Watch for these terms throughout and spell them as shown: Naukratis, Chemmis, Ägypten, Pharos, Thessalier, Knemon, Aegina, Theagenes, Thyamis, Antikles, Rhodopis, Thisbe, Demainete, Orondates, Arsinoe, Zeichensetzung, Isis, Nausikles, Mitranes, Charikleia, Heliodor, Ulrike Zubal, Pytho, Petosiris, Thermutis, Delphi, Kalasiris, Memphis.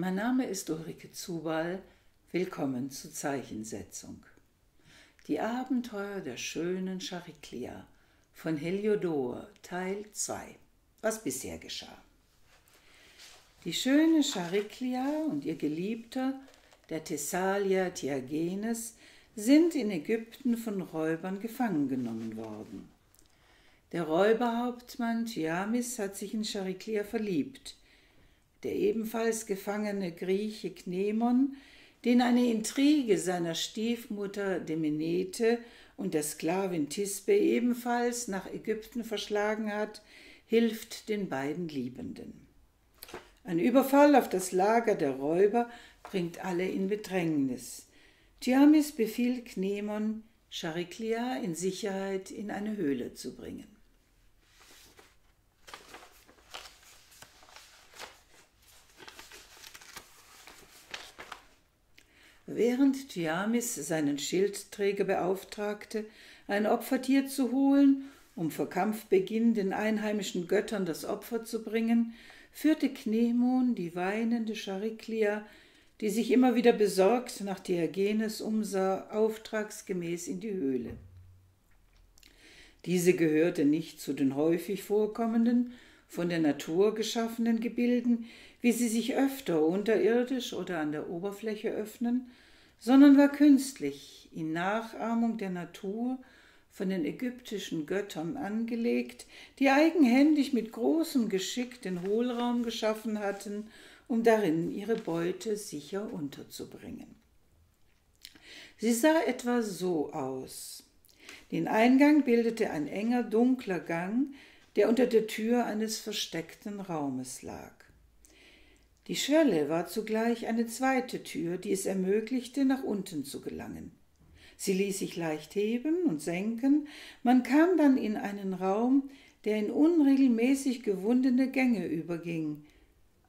Mein Name ist Ulrike Zubal, willkommen zu Zeichensetzung. Die Abenteuer der schönen Charikleia von Heliodor, Teil 2, was bisher geschah. Die schöne Charikleia und ihr Geliebter, der Thessalier Theagenes, sind in Ägypten von Räubern gefangen genommen worden. Der Räuberhauptmann Thyamis hat sich in Charikleia verliebt. Der ebenfalls gefangene Grieche Knemon, den eine Intrige seiner Stiefmutter Demainete und der Sklavin Thisbe ebenfalls nach Ägypten verschlagen hat, hilft den beiden Liebenden. Ein Überfall auf das Lager der Räuber bringt alle in Bedrängnis. Thyamis befiehlt Knemon, Charikleia in Sicherheit in eine Höhle zu bringen. Während Thyamis seinen Schildträger beauftragte, ein Opfertier zu holen, um vor Kampfbeginn den einheimischen Göttern das Opfer zu bringen, führte Knemon die weinende Charikleia, die sich immer wieder besorgt nach Theagenes umsah, auftragsgemäß in die Höhle. Diese gehörte nicht zu den häufig vorkommenden, von der Natur geschaffenen Gebilden, wie sie sich öfter unterirdisch oder an der Oberfläche öffnen, sondern war künstlich, in Nachahmung der Natur von den ägyptischen Göttern angelegt, die eigenhändig mit großem Geschick den Hohlraum geschaffen hatten, um darin ihre Beute sicher unterzubringen. Sie sah etwa so aus. Den Eingang bildete ein enger, dunkler Gang, der unter der Tür eines versteckten Raumes lag. Die Schwelle war zugleich eine zweite Tür, die es ermöglichte, nach unten zu gelangen. Sie ließ sich leicht heben und senken, man kam dann in einen Raum, der in unregelmäßig gewundene Gänge überging.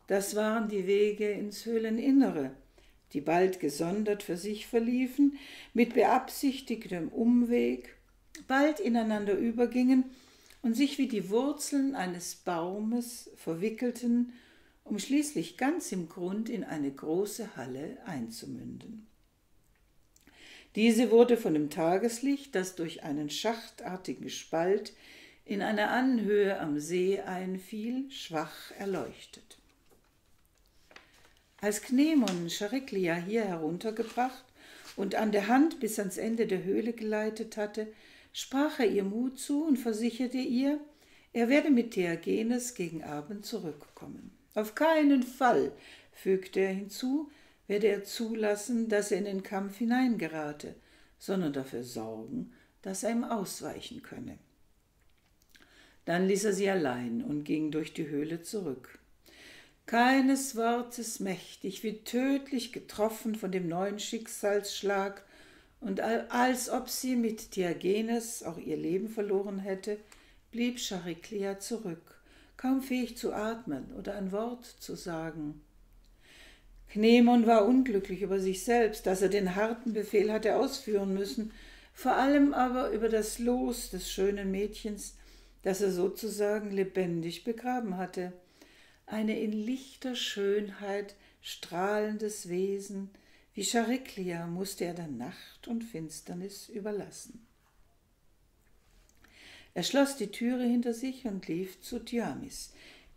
Das waren die Wege ins Höhleninnere, die bald gesondert für sich verliefen, mit beabsichtigtem Umweg, bald ineinander übergingen und sich wie die Wurzeln eines Baumes verwickelten, um schließlich ganz im Grund in eine große Halle einzumünden. Diese wurde von dem Tageslicht, das durch einen schachtartigen Spalt in einer Anhöhe am See einfiel, schwach erleuchtet. Als Knemon Charikleia hier heruntergebracht und an der Hand bis ans Ende der Höhle geleitet hatte, sprach er ihr Mut zu und versicherte ihr, er werde mit Theagenes gegen Abend zurückkommen. Auf keinen Fall, fügte er hinzu, werde er zulassen, dass er in den Kampf hineingerate, sondern dafür sorgen, dass er ihm ausweichen könne. Dann ließ er sie allein und ging durch die Höhle zurück. Keines Wortes mächtig, wie tödlich getroffen von dem neuen Schicksalsschlag, und als ob sie mit Theagenes auch ihr Leben verloren hätte, blieb Charikleia zurück, kaum fähig zu atmen oder ein Wort zu sagen. Knemon war unglücklich über sich selbst, dass er den harten Befehl hatte ausführen müssen, vor allem aber über das Los des schönen Mädchens, das er sozusagen lebendig begraben hatte. Eine in lichter Schönheit strahlendes Wesen, wie Charikleia musste er dann Nacht und Finsternis überlassen. Er schloss die Türe hinter sich und lief zu Thyamis.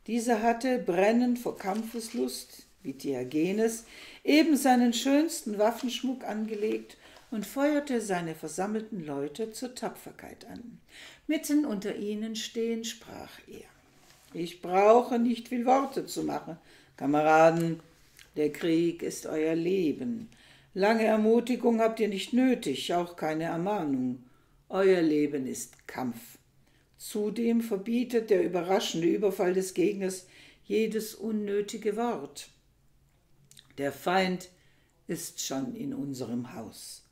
Dieser hatte, brennend vor Kampfeslust, wie Theagenes, eben seinen schönsten Waffenschmuck angelegt und feuerte seine versammelten Leute zur Tapferkeit an. Mitten unter ihnen stehend sprach er: »Ich brauche nicht viel Worte zu machen, Kameraden. Der Krieg ist euer Leben. Lange Ermutigung habt ihr nicht nötig, auch keine Ermahnung. Euer Leben ist Kampf. Zudem verbietet der überraschende Überfall des Gegners jedes unnötige Wort. Der Feind ist schon in unserem Haus.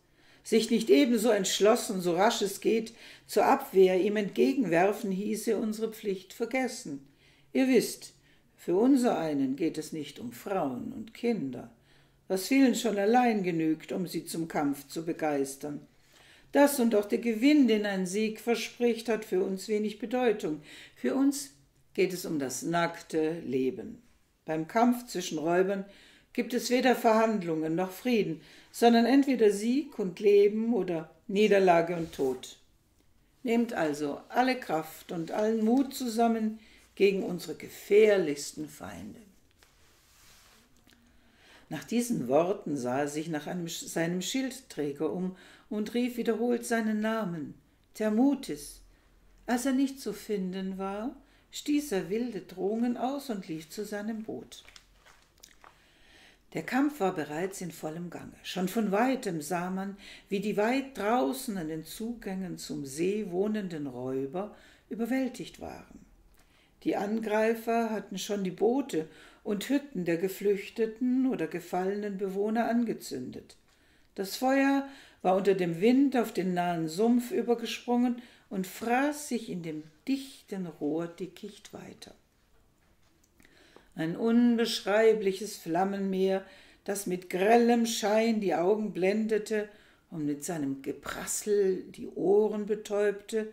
Sich nicht ebenso entschlossen, so rasch es geht, zur Abwehr ihm entgegenwerfen, hieße unsere Pflicht vergessen. Ihr wisst, für unsereinen geht es nicht um Frauen und Kinder, was vielen schon allein genügt, um sie zum Kampf zu begeistern. Das und auch der Gewinn, den ein Sieg verspricht, hat für uns wenig Bedeutung. Für uns geht es um das nackte Leben. Beim Kampf zwischen Räubern gibt es weder Verhandlungen noch Frieden, sondern entweder Sieg und Leben oder Niederlage und Tod. Nehmt also alle Kraft und allen Mut zusammen gegen unsere gefährlichsten Feinde. Nach diesen Worten sah er sich nach seinem Schildträger um und rief wiederholt seinen Namen, Thermutis. Als er nicht zu finden war, stieß er wilde Drohungen aus und lief zu seinem Boot. Der Kampf war bereits in vollem Gange. Schon von Weitem sah man, wie die weit draußen an den Zugängen zum See wohnenden Räuber überwältigt waren. Die Angreifer hatten schon die Boote und Hütten der geflüchteten oder gefallenen Bewohner angezündet. Das Feuer war unter dem Wind auf den nahen Sumpf übergesprungen und fraß sich in dem dichten Rohrdickicht weiter. Ein unbeschreibliches Flammenmeer, das mit grellem Schein die Augen blendete und mit seinem Geprassel die Ohren betäubte,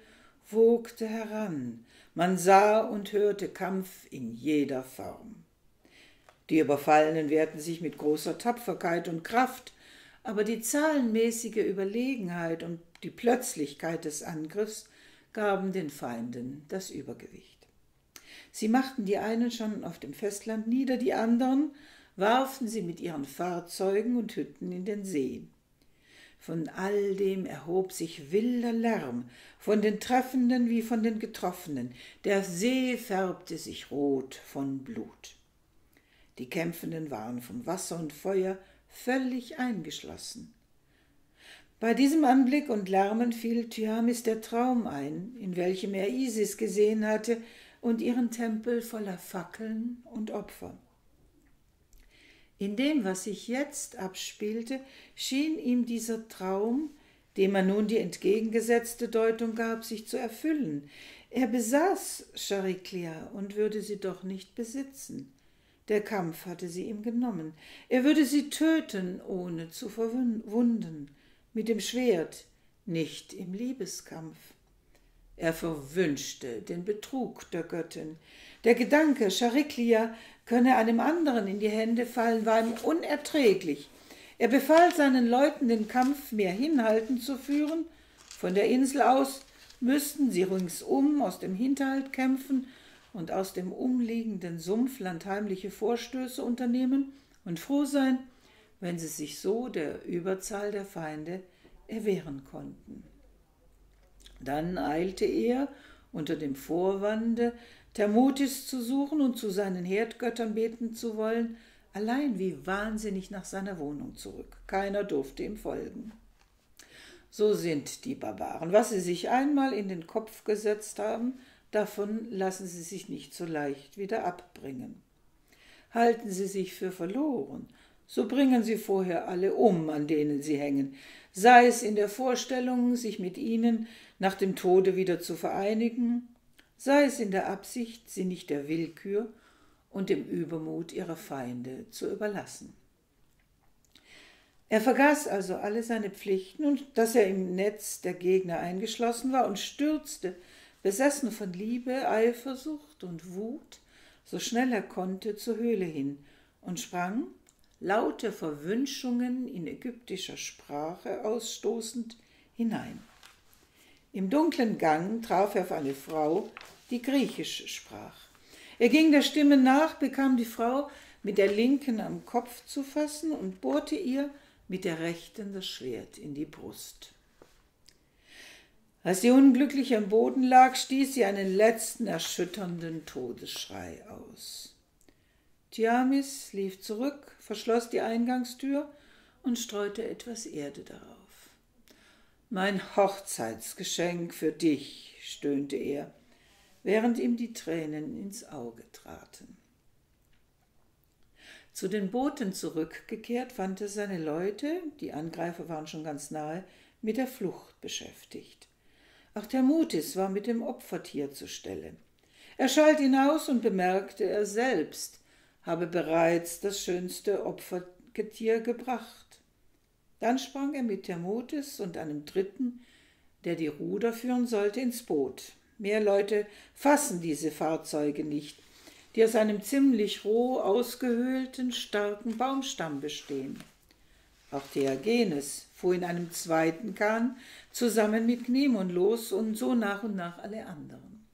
wogte heran. Man sah und hörte Kampf in jeder Form. Die Überfallenen wehrten sich mit großer Tapferkeit und Kraft, aber die zahlenmäßige Überlegenheit und die Plötzlichkeit des Angriffs gaben den Feinden das Übergewicht. Sie machten die einen schon auf dem Festland nieder, die anderen warfen sie mit ihren Fahrzeugen und Hütten in den See. Von all dem erhob sich wilder Lärm, von den Treffenden wie von den Getroffenen. Der See färbte sich rot von Blut. Die Kämpfenden waren vom Wasser und Feuer völlig eingeschlossen. Bei diesem Anblick und Lärmen fiel Thyamis der Traum ein, in welchem er Isis gesehen hatte und ihren Tempel voller Fackeln und Opfer. In dem, was sich jetzt abspielte, schien ihm dieser Traum, dem er nun die entgegengesetzte Deutung gab, sich zu erfüllen. Er besaß Charikleia und würde sie doch nicht besitzen. Der Kampf hatte sie ihm genommen. Er würde sie töten, ohne zu verwunden, mit dem Schwert, nicht im Liebeskampf. Er verwünschte den Betrug der Göttin. Der Gedanke, Charikleia könne einem anderen in die Hände fallen, war ihm unerträglich. Er befahl seinen Leuten, den Kampf mehr hinhalten zu führen. Von der Insel aus müssten sie ringsum aus dem Hinterhalt kämpfen und aus dem umliegenden Sumpfland heimliche Vorstöße unternehmen und froh sein, wenn sie sich so der Überzahl der Feinde erwehren konnten. Dann eilte er, unter dem Vorwande, Thermutis zu suchen und zu seinen Herdgöttern beten zu wollen, allein wie wahnsinnig nach seiner Wohnung zurück. Keiner durfte ihm folgen. So sind die Barbaren. Was sie sich einmal in den Kopf gesetzt haben, davon lassen sie sich nicht so leicht wieder abbringen. Halten sie sich für verloren, so bringen sie vorher alle um, an denen sie hängen, sei es in der Vorstellung, sich mit ihnen nach dem Tode wieder zu vereinigen, sei es in der Absicht, sie nicht der Willkür und dem Übermut ihrer Feinde zu überlassen. Er vergaß also alle seine Pflichten und dass er im Netz der Gegner eingeschlossen war und stürzte, besessen von Liebe, Eifersucht und Wut, so schnell er konnte, zur Höhle hin und sprang, laute Verwünschungen in ägyptischer Sprache ausstoßend, hinein. Im dunklen Gang traf er auf eine Frau, die Griechisch sprach. Er ging der Stimme nach, bekam die Frau mit der linken am Kopf zu fassen und bohrte ihr mit der rechten das Schwert in die Brust. Als die Unglückliche am Boden lag, stieß sie einen letzten erschütternden Todesschrei aus. Thyamis lief zurück, verschloss die Eingangstür und streute etwas Erde darauf. »Mein Hochzeitsgeschenk für dich«, stöhnte er, während ihm die Tränen ins Auge traten. Zu den Booten zurückgekehrt, fand er seine Leute, die Angreifer waren schon ganz nahe, mit der Flucht beschäftigt. Auch Thermutis war mit dem Opfertier zur Stelle. Er schalt hinaus und bemerkte, er selbst habe bereits das schönste Opfertier gebracht. Dann sprang er mit Thermutis und einem Dritten, der die Ruder führen sollte, ins Boot. Mehr Leute fassen diese Fahrzeuge nicht. die aus einem ziemlich roh ausgehöhlten, starken Baumstamm bestehen. Auch Theagenes fuhr in einem zweiten Kahn zusammen mit Knemon los und so nach und nach alle anderen.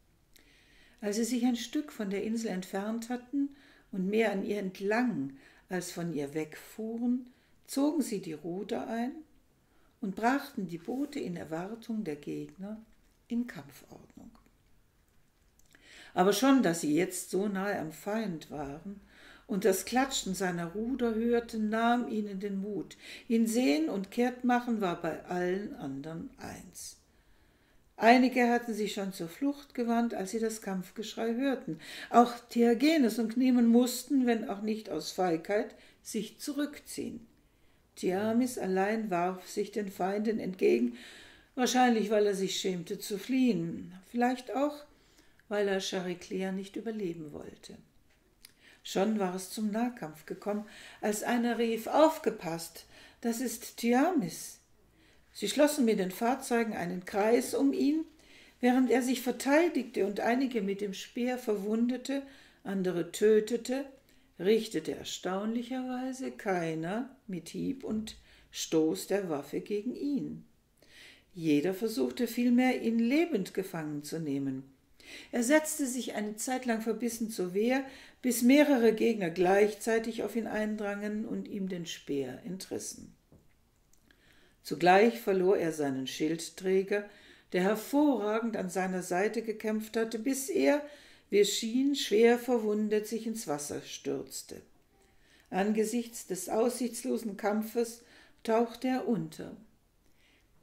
Als sie sich ein Stück von der Insel entfernt hatten und mehr an ihr entlang als von ihr wegfuhren, zogen sie die Ruder ein und brachten die Boote in Erwartung der Gegner in Kampfordnung. Aber schon, dass sie jetzt so nahe am Feind waren und das Klatschen seiner Ruder hörten, nahm ihnen den Mut. Ihn sehen und Kehrtmachen war bei allen anderen eins. Einige hatten sich schon zur Flucht gewandt, als sie das Kampfgeschrei hörten. Auch Theagenes und Knemon mussten, wenn auch nicht aus Feigheit, sich zurückziehen. Thyamis allein warf sich den Feinden entgegen, wahrscheinlich weil er sich schämte zu fliehen, vielleicht auch, weil er Charikleia nicht überleben wollte. Schon war es zum Nahkampf gekommen, als einer rief, »Aufgepasst, das ist Thyamis!« Sie schlossen mit den Fahrzeugen einen Kreis um ihn, während er sich verteidigte und einige mit dem Speer verwundete, andere tötete, richtete erstaunlicherweise keiner mit Hieb und Stoß der Waffe gegen ihn. Jeder versuchte vielmehr, ihn lebend gefangen zu nehmen. Er setzte sich eine Zeit lang verbissen zur Wehr, bis mehrere Gegner gleichzeitig auf ihn eindrangen und ihm den Speer entrissen. Zugleich verlor er seinen Schildträger, der hervorragend an seiner Seite gekämpft hatte, bis er, wie es schien, schwer verwundet sich ins Wasser stürzte. Angesichts des aussichtslosen Kampfes tauchte er unter.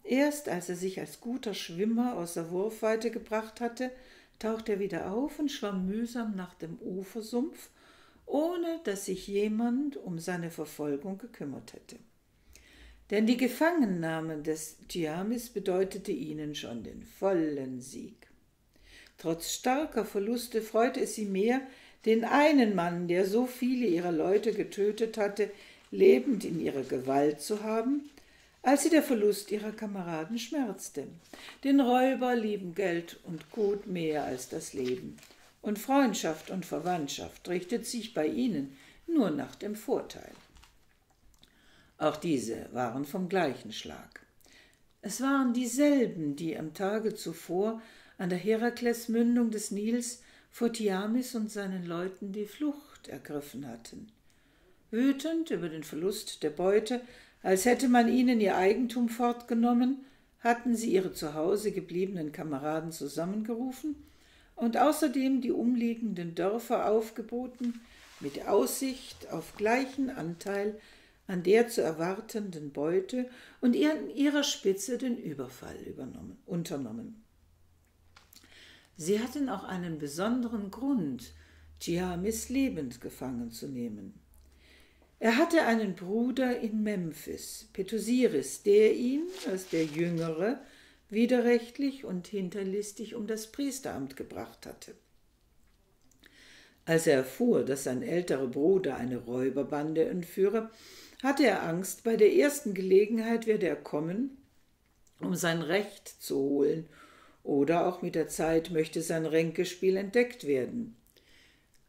Erst als er sich als guter Schwimmer außer Wurfweite gebracht hatte, tauchte er wieder auf und schwamm mühsam nach dem Ufersumpf, ohne dass sich jemand um seine Verfolgung gekümmert hätte. Denn die Gefangennahme des Thyamis bedeutete ihnen schon den vollen Sieg. Trotz starker Verluste freute es sie mehr, den einen Mann, der so viele ihrer Leute getötet hatte, lebend in ihrer Gewalt zu haben, als sie der Verlust ihrer Kameraden schmerzte. Denn Räuber lieben Geld und Gut mehr als das Leben. Und Freundschaft und Verwandtschaft richtet sich bei ihnen nur nach dem Vorteil. Auch diese waren vom gleichen Schlag. Es waren dieselben, die am Tage zuvor an der Heraklesmündung des Nils vor Thyamis und seinen Leuten die Flucht ergriffen hatten. Wütend über den Verlust der Beute, als hätte man ihnen ihr Eigentum fortgenommen, hatten sie ihre zu Hause gebliebenen Kameraden zusammengerufen und außerdem die umliegenden Dörfer aufgeboten, mit Aussicht auf gleichen Anteil an der zu erwartenden Beute und an ihrer Spitze den Überfall unternommen. Sie hatten auch einen besonderen Grund, Thyamis lebend gefangen zu nehmen. Er hatte einen Bruder in Memphis, Petosiris, der ihn, als der Jüngere, widerrechtlich und hinterlistig um das Priesteramt gebracht hatte. Als er erfuhr, dass sein älterer Bruder eine Räuberbande entführe, hatte er Angst, bei der ersten Gelegenheit werde er kommen, um sein Recht zu holen, oder auch mit der Zeit möchte sein Ränkespiel entdeckt werden.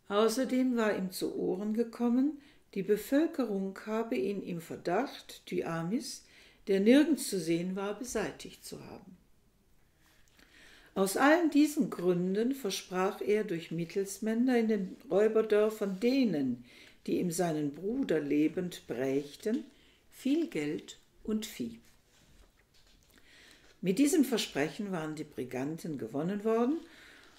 Außerdem war ihm zu Ohren gekommen, die Bevölkerung habe ihn im Verdacht, Thyamis, der nirgends zu sehen war, beseitigt zu haben. Aus allen diesen Gründen versprach er durch Mittelsmänner in den Räuberdörfern denen, die ihm seinen Bruder lebend brächten, viel Geld und Vieh. Mit diesem Versprechen waren die Briganten gewonnen worden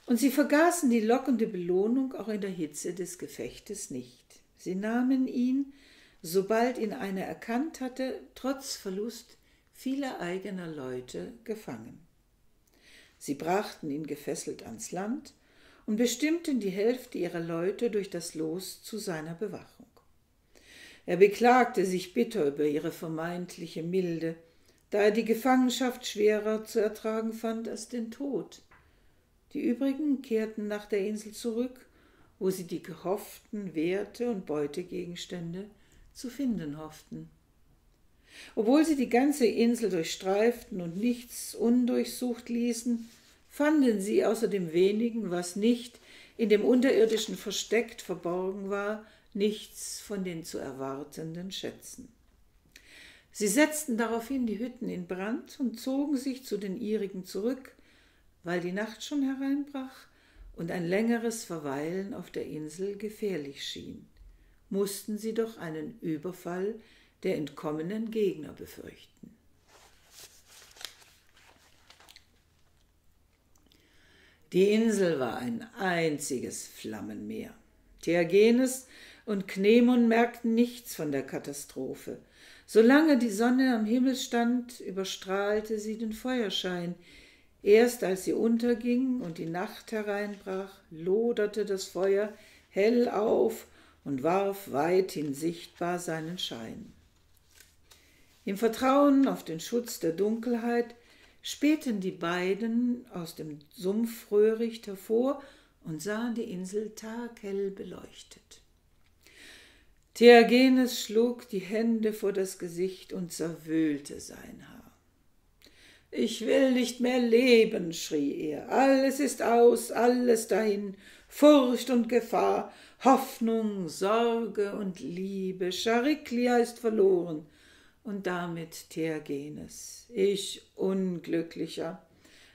und sie vergaßen die lockende Belohnung auch in der Hitze des Gefechtes nicht. Sie nahmen ihn, sobald ihn einer erkannt hatte, trotz Verlust vieler eigener Leute gefangen. Sie brachten ihn gefesselt ans Land und bestimmten die Hälfte ihrer Leute durch das Los zu seiner Bewachung. Er beklagte sich bitter über ihre vermeintliche Milde, da er die Gefangenschaft schwerer zu ertragen fand als den Tod. Die übrigen kehrten nach der Insel zurück, wo sie die gehofften Werte und Beutegegenstände zu finden hofften. Obwohl sie die ganze Insel durchstreiften und nichts undurchsucht ließen, fanden sie außer dem wenigen, was nicht in dem unterirdischen versteckt verborgen war, nichts von den zu erwartenden Schätzen. Sie setzten daraufhin die Hütten in Brand und zogen sich zu den ihrigen zurück, weil die Nacht schon hereinbrach und ein längeres Verweilen auf der Insel gefährlich schien, mussten sie doch einen Überfall der entkommenen Gegner befürchten. Die Insel war ein einziges Flammenmeer. Theagenes und Knemon merkten nichts von der Katastrophe. Solange die Sonne am Himmel stand, überstrahlte sie den Feuerschein. Erst als sie unterging und die Nacht hereinbrach, loderte das Feuer hell auf und warf weithin sichtbar seinen Schein. Im Vertrauen auf den Schutz der Dunkelheit spähten die beiden aus dem Sumpfröhricht hervor und sahen die Insel taghell beleuchtet. Theagenes schlug die Hände vor das Gesicht und zerwühlte sein Haar. »Ich will nicht mehr leben«, schrie er, »alles ist aus, alles dahin, Furcht und Gefahr, Hoffnung, Sorge und Liebe, Charikleia ist verloren.« Und damit Theagenes, ich Unglücklicher,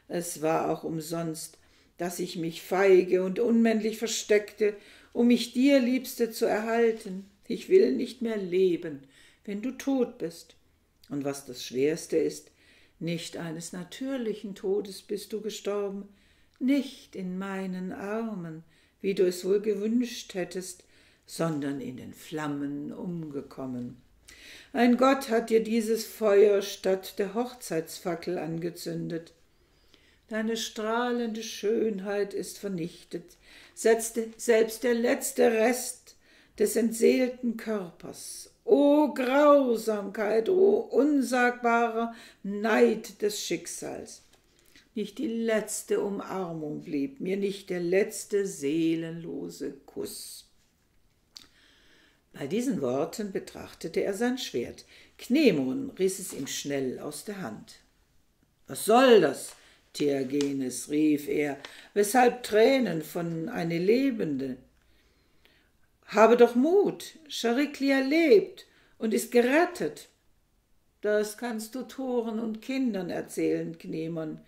es war auch umsonst, dass ich mich feige und unmännlich versteckte, um mich dir, Liebste, zu erhalten. Ich will nicht mehr leben, wenn du tot bist. Und was das Schwerste ist, nicht eines natürlichen Todes bist du gestorben, nicht in meinen Armen, wie du es wohl gewünscht hättest, sondern in den Flammen umgekommen. Ein Gott hat dir dieses Feuer statt der Hochzeitsfackel angezündet. Deine strahlende Schönheit ist vernichtet, selbst der letzte Rest des entseelten Körpers. O Grausamkeit, o unsagbarer Neid des Schicksals! Nicht die letzte Umarmung blieb mir, nicht der letzte seelenlose Kuss. Bei diesen Worten betrachtete er sein Schwert. Knemon riss es ihm schnell aus der Hand. »Was soll das, Theagenes«, rief er, »weshalb Tränen von eine Lebende? Habe doch Mut, Charikleia lebt und ist gerettet.« »Das kannst du Toren und Kindern erzählen, Knemon.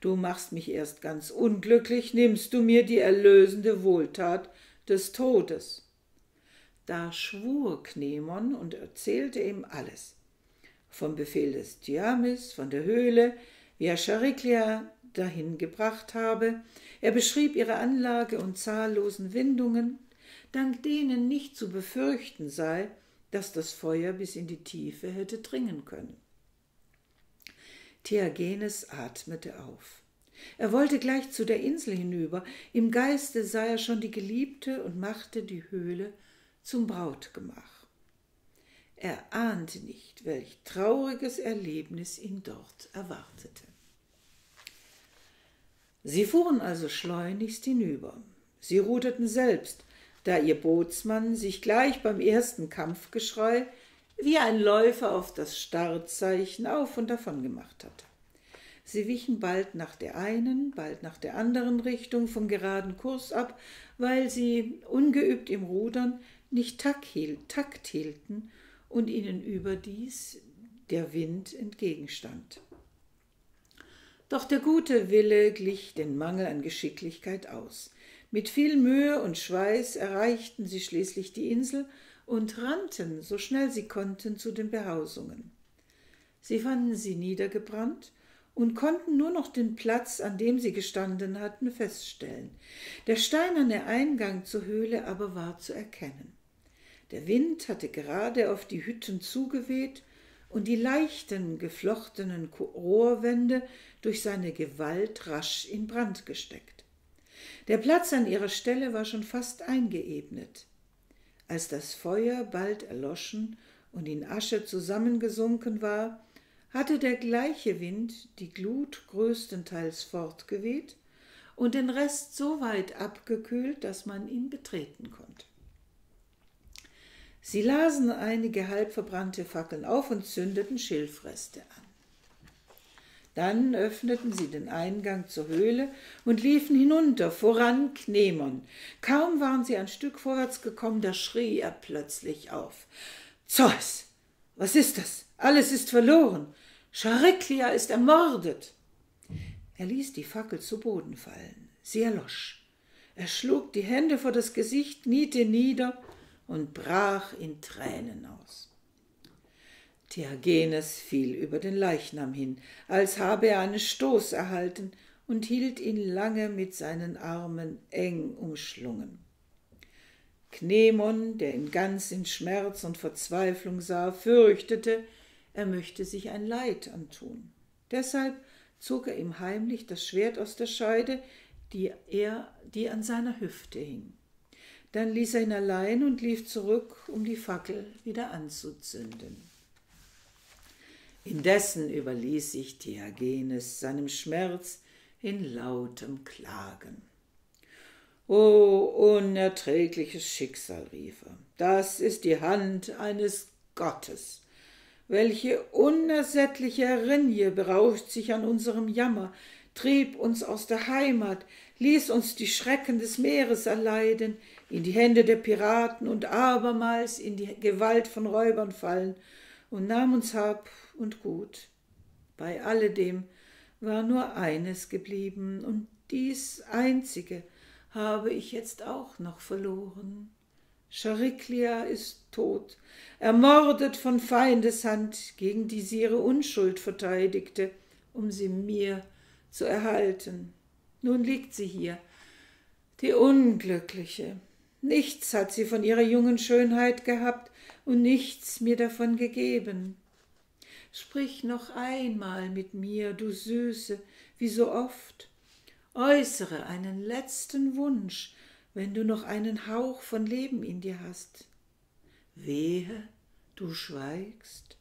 Du machst mich erst ganz unglücklich, nimmst du mir die erlösende Wohltat des Todes.« Da schwur Knemon und erzählte ihm alles. Vom Befehl des Thyamis, von der Höhle, wie er Charikleia dahin gebracht habe. Er beschrieb ihre Anlage und zahllosen Windungen, dank denen nicht zu befürchten sei, dass das Feuer bis in die Tiefe hätte dringen können. Theagenes atmete auf. Er wollte gleich zu der Insel hinüber. Im Geiste sah er schon die Geliebte und machte die Höhle zum Brautgemach. Er ahnte nicht, welch trauriges Erlebnis ihn dort erwartete. Sie fuhren also schleunigst hinüber. Sie ruderten selbst, da ihr Bootsmann sich gleich beim ersten Kampfgeschrei wie ein Läufer auf das Startzeichen auf und davon gemacht hatte. Sie wichen bald nach der einen, bald nach der anderen Richtung vom geraden Kurs ab, weil sie, ungeübt im Rudern, nicht Takt hielten und ihnen überdies der Wind entgegenstand. Doch der gute Wille glich den Mangel an Geschicklichkeit aus. Mit viel Mühe und Schweiß erreichten sie schließlich die Insel und rannten, so schnell sie konnten, zu den Behausungen. Sie fanden sie niedergebrannt und konnten nur noch den Platz, an dem sie gestanden hatten, feststellen. Der steinerne Eingang zur Höhle aber war zu erkennen. Der Wind hatte gerade auf die Hütten zugeweht und die leichten, geflochtenen Rohrwände durch seine Gewalt rasch in Brand gesteckt. Der Platz an ihrer Stelle war schon fast eingeebnet. Als das Feuer bald erloschen und in Asche zusammengesunken war, hatte der gleiche Wind die Glut größtenteils fortgeweht und den Rest so weit abgekühlt, dass man ihn betreten konnte. Sie lasen einige halb verbrannte Fackeln auf und zündeten Schilfreste an. Dann öffneten sie den Eingang zur Höhle und liefen hinunter, voran Knemon. Kaum waren sie ein Stück vorwärts gekommen, da schrie er plötzlich auf. »Zeus, was ist das? Alles ist verloren. Charikleia ist ermordet.« Er ließ die Fackel zu Boden fallen. Sie erlosch. Er schlug die Hände vor das Gesicht, kniete nieder und brach in Tränen aus. Theagenes fiel über den Leichnam hin, als habe er einen Stoß erhalten, und hielt ihn lange mit seinen Armen eng umschlungen. Knemon, der ihn ganz in Schmerz und Verzweiflung sah, fürchtete, er möchte sich ein Leid antun. Deshalb zog er ihm heimlich das Schwert aus der Scheide, die an seiner Hüfte hing. Dann ließ er ihn allein und lief zurück, um die Fackel wieder anzuzünden. Indessen überließ sich Theagenes seinem Schmerz in lautem Klagen. »O unerträgliches Schicksal«, rief er, »das ist die Hand eines Gottes. Welche unersättliche Erinje berauscht sich an unserem Jammer, trieb uns aus der Heimat, ließ uns die Schrecken des Meeres erleiden, in die Hände der Piraten und abermals in die Gewalt von Räubern fallen, und nahm uns Hab und Gut. Bei alledem war nur eines geblieben, und dies einzige habe ich jetzt auch noch verloren. Charikleia ist tot, ermordet von Feindeshand, gegen die sie ihre Unschuld verteidigte, um sie mir zu erhalten. Nun liegt sie hier, die Unglückliche. Nichts hat sie von ihrer jungen Schönheit gehabt und nichts mir davon gegeben. Sprich noch einmal mit mir, du Süße, wie so oft. Äußere einen letzten Wunsch, wenn du noch einen Hauch von Leben in dir hast. Wehe, du schweigst.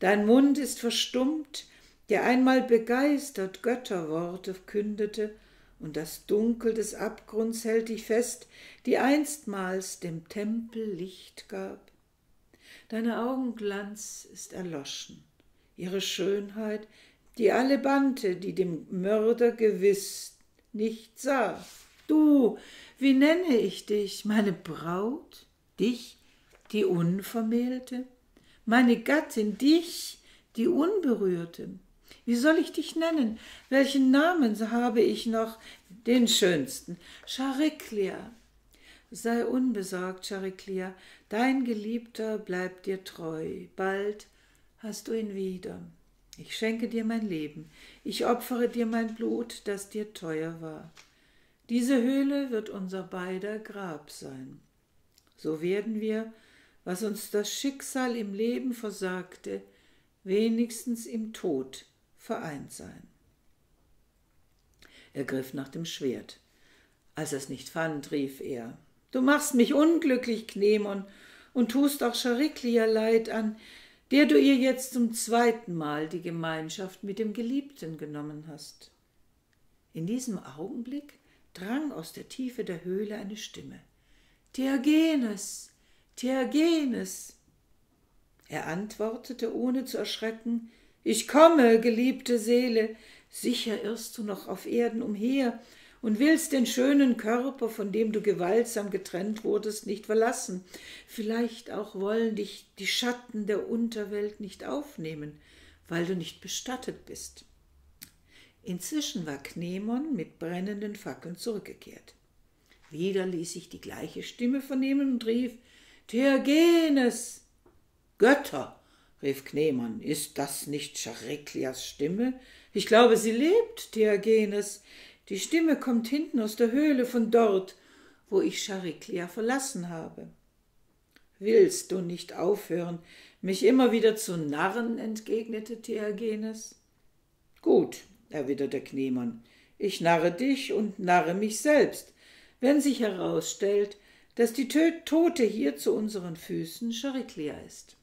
Dein Mund ist verstummt, der einmal begeistert Götterworte kündete, und das Dunkel des Abgrunds hält dich fest, die einstmals dem Tempel Licht gab. Dein Augenglanz ist erloschen, ihre Schönheit, die alle bannte, die dem Mörder gewiss nicht sah. Du, wie nenne ich dich, meine Braut, dich, die Unvermählte, meine Gattin, dich, die Unberührte? Wie soll ich dich nennen? Welchen Namen habe ich noch? Den schönsten. Charikleia. Sei unbesorgt, Charikleia. Dein Geliebter bleibt dir treu. Bald hast du ihn wieder. Ich schenke dir mein Leben. Ich opfere dir mein Blut, das dir teuer war. Diese Höhle wird unser beider Grab sein. So werden wir, was uns das Schicksal im Leben versagte, wenigstens im Tod vereint sein. Er griff nach dem Schwert. Als er es nicht fand, rief er: »Du machst mich unglücklich, Knemon, und tust auch Charikleia Leid an, der du ihr jetzt zum zweiten Mal die Gemeinschaft mit dem Geliebten genommen hast.« In diesem Augenblick drang aus der Tiefe der Höhle eine Stimme: »Theagenes, Theagenes!« Er antwortete, ohne zu erschrecken: »Ich komme, geliebte Seele, sicher irrst du noch auf Erden umher und willst den schönen Körper, von dem du gewaltsam getrennt wurdest, nicht verlassen. Vielleicht auch wollen dich die Schatten der Unterwelt nicht aufnehmen, weil du nicht bestattet bist.« Inzwischen war Knemon mit brennenden Fackeln zurückgekehrt. Wieder ließ sich die gleiche Stimme vernehmen und rief: »Theagenes!« »Götter!« rief Knemon, »ist das nicht Charikleias Stimme? Ich glaube, sie lebt, Theagenes. Die Stimme kommt hinten aus der Höhle, von dort, wo ich Charikleia verlassen habe. Willst du nicht aufhören, mich immer wieder zu narren?« entgegnete Theagenes. »Gut«, erwiderte Knemon, »ich narre dich und narre mich selbst, wenn sich herausstellt, dass die Tote hier zu unseren Füßen Charikleia ist.«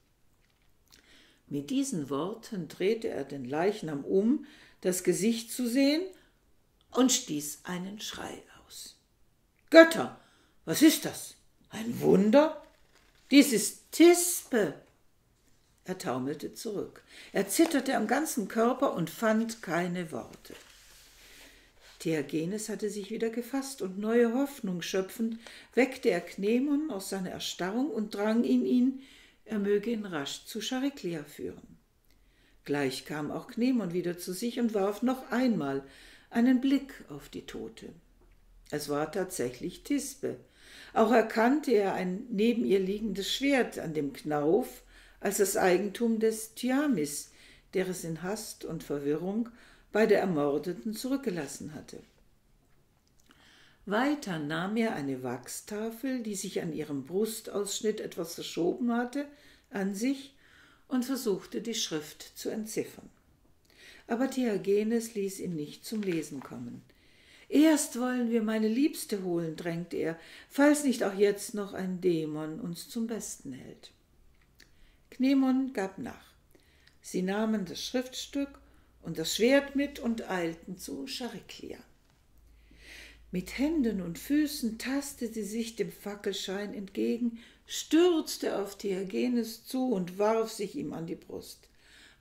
Mit diesen Worten drehte er den Leichnam um, das Gesicht zu sehen, und stieß einen Schrei aus. »Götter, was ist das? Ein Wunder? Dies ist Thisbe!« Er taumelte zurück. Er zitterte am ganzen Körper und fand keine Worte. Theagenes hatte sich wieder gefasst und neue Hoffnung schöpfend, weckte er Knemon aus seiner Erstarrung und drang in ihn, er möge ihn rasch zu Charikleia führen. Gleich kam auch Knemon wieder zu sich und warf noch einmal einen Blick auf die Tote. Es war tatsächlich Thisbe. Auch erkannte er ein neben ihr liegendes Schwert an dem Knauf als das Eigentum des Thyamis, der es in Hast und Verwirrung bei der Ermordeten zurückgelassen hatte. Weiter nahm er eine Wachstafel, die sich an ihrem Brustausschnitt etwas verschoben hatte, an sich und versuchte, die Schrift zu entziffern. Aber Theagenes ließ ihn nicht zum Lesen kommen. »Erst wollen wir meine Liebste holen«, drängte er, »falls nicht auch jetzt noch ein Dämon uns zum Besten hält.« Knemon gab nach. Sie nahmen das Schriftstück und das Schwert mit und eilten zu Charikleia. Mit Händen und Füßen tastete sie sich dem Fackelschein entgegen, stürzte auf Theagenes zu und warf sich ihm an die Brust.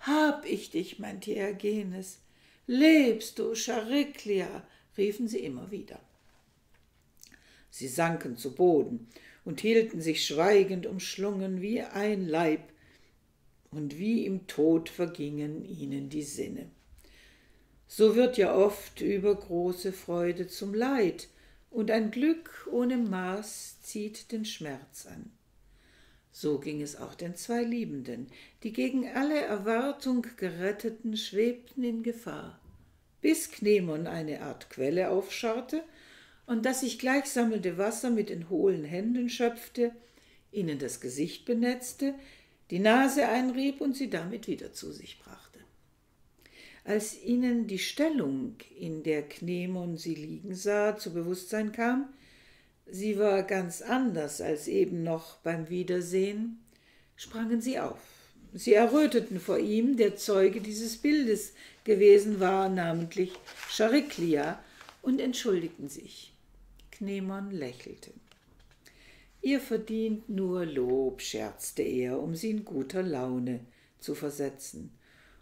»Hab ich dich, mein Theagenes! Lebst du, Charikleia!« riefen sie immer wieder. Sie sanken zu Boden und hielten sich schweigend umschlungen wie ein Leib, und wie im Tod vergingen ihnen die Sinne. So wird ja oft übergroße Freude zum Leid, und ein Glück ohne Maß zieht den Schmerz an. So ging es auch den zwei Liebenden, die gegen alle Erwartung Geretteten schwebten in Gefahr, bis Knemon eine Art Quelle aufscharrte und das sich gleich sammelnde Wasser mit den hohlen Händen schöpfte, ihnen das Gesicht benetzte, die Nase einrieb und sie damit wieder zu sich brachte. Als ihnen die Stellung, in der Knemon sie liegen sah, zu Bewusstsein kam, sie war ganz anders als eben noch beim Wiedersehen, sprangen sie auf. Sie erröteten vor ihm, der Zeuge dieses Bildes gewesen war, namentlich Charikleia, und entschuldigten sich. Knemon lächelte. Ihr verdient nur Lob, scherzte er, um sie in guter Laune zu versetzen.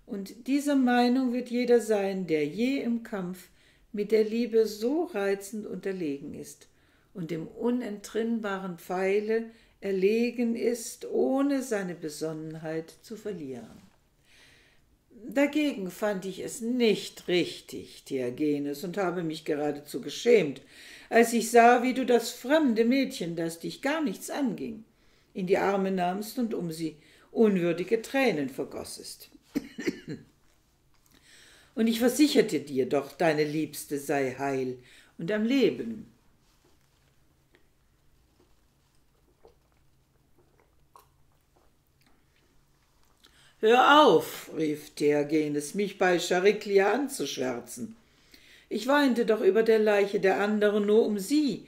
Und dieser Meinung wird jeder sein, der je im Kampf mit der Liebe so reizend unterlegen ist und dem unentrinnbaren Pfeile erlegen ist, ohne seine Besonnenheit zu verlieren. Dagegen fand ich es nicht richtig, Theagenes, und habe mich geradezu geschämt, als ich sah, wie du das fremde Mädchen, das dich gar nichts anging, in die Arme nahmst und um sie unwürdige Tränen vergossest. Und ich versicherte dir doch, deine Liebste sei heil und am Leben. »Hör auf«, rief Theagenes, »mich bei Charikleia anzuschwärzen. Ich weinte doch über der Leiche der anderen nur um sie,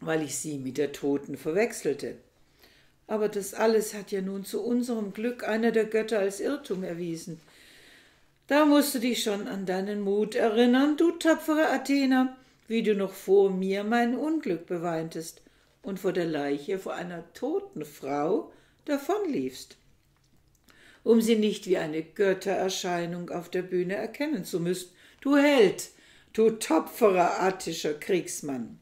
weil ich sie mit der Toten verwechselte. Aber das alles hat ja nun zu unserem Glück einer der Götter als Irrtum erwiesen. Da musst du dich schon an deinen Mut erinnern, du tapfere Athena, wie du noch vor mir mein Unglück beweintest und vor der Leiche, vor einer toten Frau, davonliefst, um sie nicht wie eine Göttererscheinung auf der Bühne erkennen zu müssen. Du Held, du tapferer attischer Kriegsmann.«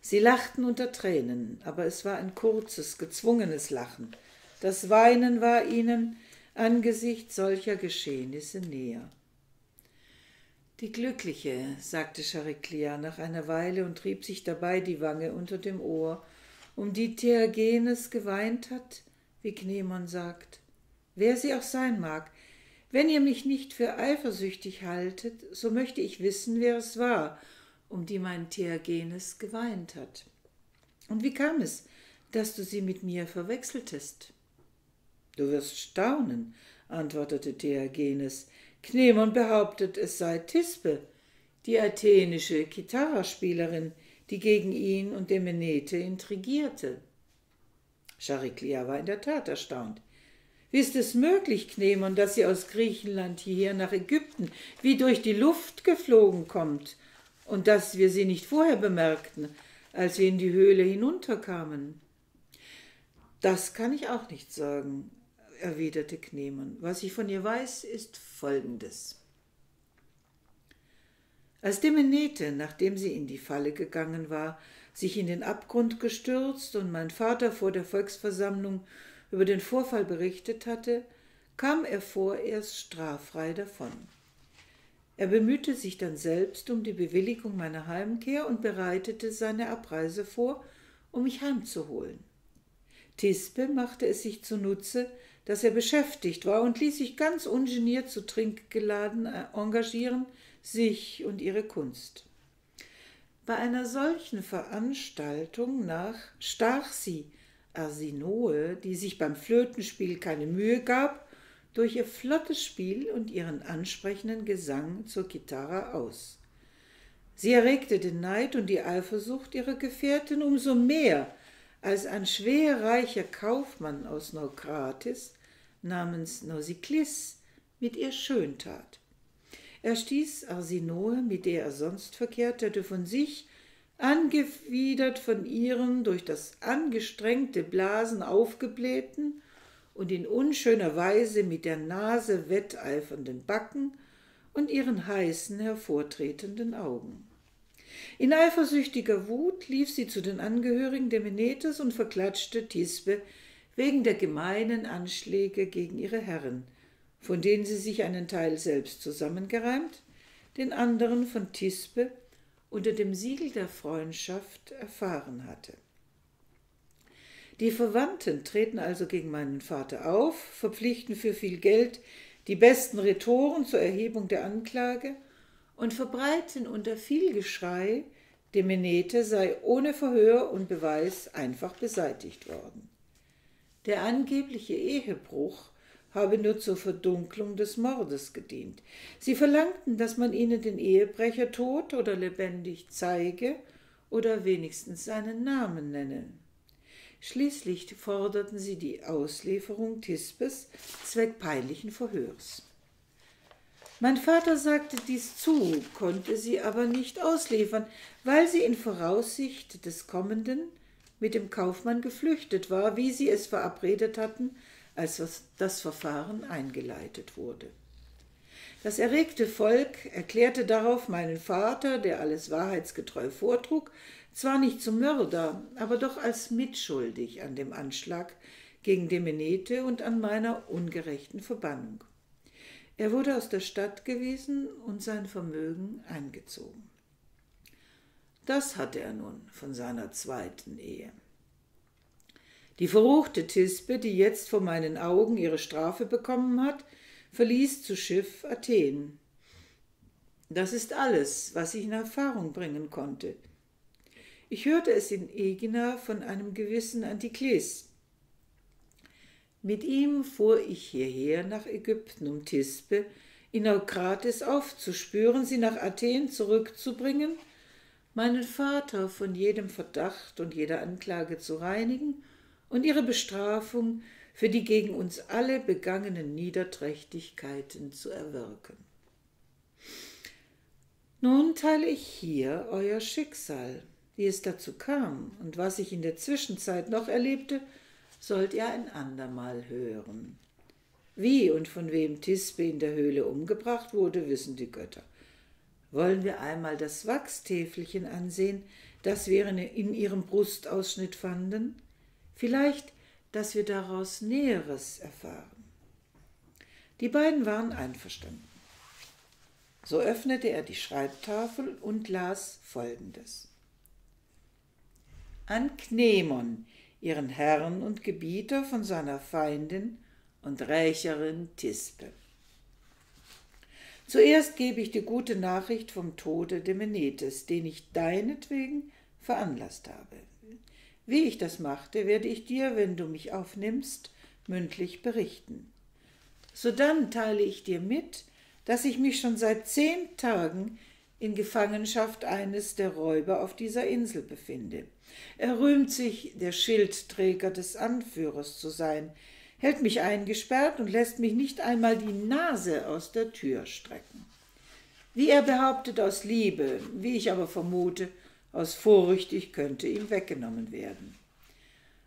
Sie lachten unter Tränen, aber es war ein kurzes, gezwungenes Lachen. Das Weinen war ihnen angesichts solcher Geschehnisse näher. »Die Glückliche«, sagte Charikleia nach einer Weile und rieb sich dabei die Wange unter dem Ohr, um die Theagenes geweint hat, wie Knemon sagt, wer sie auch sein mag, wenn ihr mich nicht für eifersüchtig haltet, so möchte ich wissen, wer es war, um die mein Theagenes geweint hat. Und wie kam es, dass du sie mit mir verwechseltest? Du wirst staunen, antwortete Theagenes. Knemon behauptet, es sei Thisbe, die athenische Kitara-Spielerin, die gegen ihn und Demainete intrigierte. Charikleia war in der Tat erstaunt. Wie ist es möglich, Knemon, dass sie aus Griechenland hierher nach Ägypten wie durch die Luft geflogen kommt und dass wir sie nicht vorher bemerkten, als wir in die Höhle hinunterkamen? Das kann ich auch nicht sagen, erwiderte Knemon. Was ich von ihr weiß, ist Folgendes. Als Demainete, nachdem sie in die Falle gegangen war, sich in den Abgrund gestürzt und mein Vater vor der Volksversammlung über den Vorfall berichtet hatte, kam er vorerst straffrei davon. Er bemühte sich dann selbst um die Bewilligung meiner Heimkehr und bereitete seine Abreise vor, um mich heimzuholen. Thisbe machte es sich zunutze, dass er beschäftigt war und ließ sich ganz ungeniert zu Trinkgeladen engagieren, sich und ihre Kunst. Bei einer solchen Veranstaltung stach sie Arsinoe, die sich beim Flötenspiel keine Mühe gab, durch ihr flottes Spiel und ihren ansprechenden Gesang zur Chitarra aus. Sie erregte den Neid und die Eifersucht ihrer Gefährtin umso mehr, als ein schwerreicher Kaufmann aus Naukratis namens Nausikles mit ihr schöntat. Er stieß Arsinoe, mit der er sonst verkehrt hatte, von sich, angewidert von ihrem durch das angestrengte Blasen aufgeblähten und in unschöner Weise mit der Nase wetteifernden Backen und ihren heißen, hervortretenden Augen. In eifersüchtiger Wut lief sie zu den Angehörigen Demainates und verklatschte Thisbe wegen der gemeinen Anschläge gegen ihre Herren, von denen sie sich einen Teil selbst zusammengereimt, den anderen von Thisbe unter dem Siegel der Freundschaft erfahren hatte. Die Verwandten treten also gegen meinen Vater auf, verpflichten für viel Geld die besten Rhetoren zur Erhebung der Anklage und verbreiten unter viel Geschrei, Demainete sei ohne Verhör und Beweis einfach beseitigt worden. Der angebliche Ehebruch habe nur zur Verdunklung des Mordes gedient. Sie verlangten, dass man ihnen den Ehebrecher tot oder lebendig zeige oder wenigstens seinen Namen nenne. Schließlich forderten sie die Auslieferung Thisbes zweck peinlichen Verhörs. Mein Vater sagte dies zu, konnte sie aber nicht ausliefern, weil sie in Voraussicht des Kommenden mit dem Kaufmann geflüchtet war, wie sie es verabredet hatten, als das Verfahren eingeleitet wurde. Das erregte Volk erklärte darauf meinen Vater, der alles wahrheitsgetreu vortrug, zwar nicht zum Mörder, aber doch als mitschuldig an dem Anschlag gegen Demainete und an meiner ungerechten Verbannung. Er wurde aus der Stadt gewiesen und sein Vermögen eingezogen. Das hatte er nun von seiner zweiten Ehe. Die verruchte Thisbe, die jetzt vor meinen Augen ihre Strafe bekommen hat, verließ zu Schiff Athen. Das ist alles, was ich in Erfahrung bringen konnte. Ich hörte es in Aegina von einem gewissen Antikles. Mit ihm fuhr ich hierher nach Ägypten, um Thisbe in Naukratis aufzuspüren, sie nach Athen zurückzubringen, meinen Vater von jedem Verdacht und jeder Anklage zu reinigen und ihre Bestrafung für die gegen uns alle begangenen Niederträchtigkeiten zu erwirken. Nun teile ich hier euer Schicksal. Wie es dazu kam und was ich in der Zwischenzeit noch erlebte, sollt ihr ein andermal hören. Wie und von wem Thisbe in der Höhle umgebracht wurde, wissen die Götter. Wollen wir einmal das Wachstäfelchen ansehen, das wir in ihrem Brustausschnitt fanden? Vielleicht, dass wir daraus Näheres erfahren. Die beiden waren einverstanden. So öffnete er die Schreibtafel und las Folgendes. An Knemon, ihren Herrn und Gebieter von seiner Feindin und Rächerin Thisbe. Zuerst gebe ich dir gute Nachricht vom Tode Demainates, den ich deinetwegen veranlasst habe. Wie ich das machte, werde ich dir, wenn du mich aufnimmst, mündlich berichten. Sodann teile ich dir mit, dass ich mich schon seit 10 Tagen in Gefangenschaft eines der Räuber auf dieser Insel befinde. Er rühmt sich, der Schildträger des Anführers zu sein, hält mich eingesperrt und lässt mich nicht einmal die Nase aus der Tür strecken. Wie er behauptet, aus Liebe, wie ich aber vermute, aus Furcht, ich könnte ihm weggenommen werden.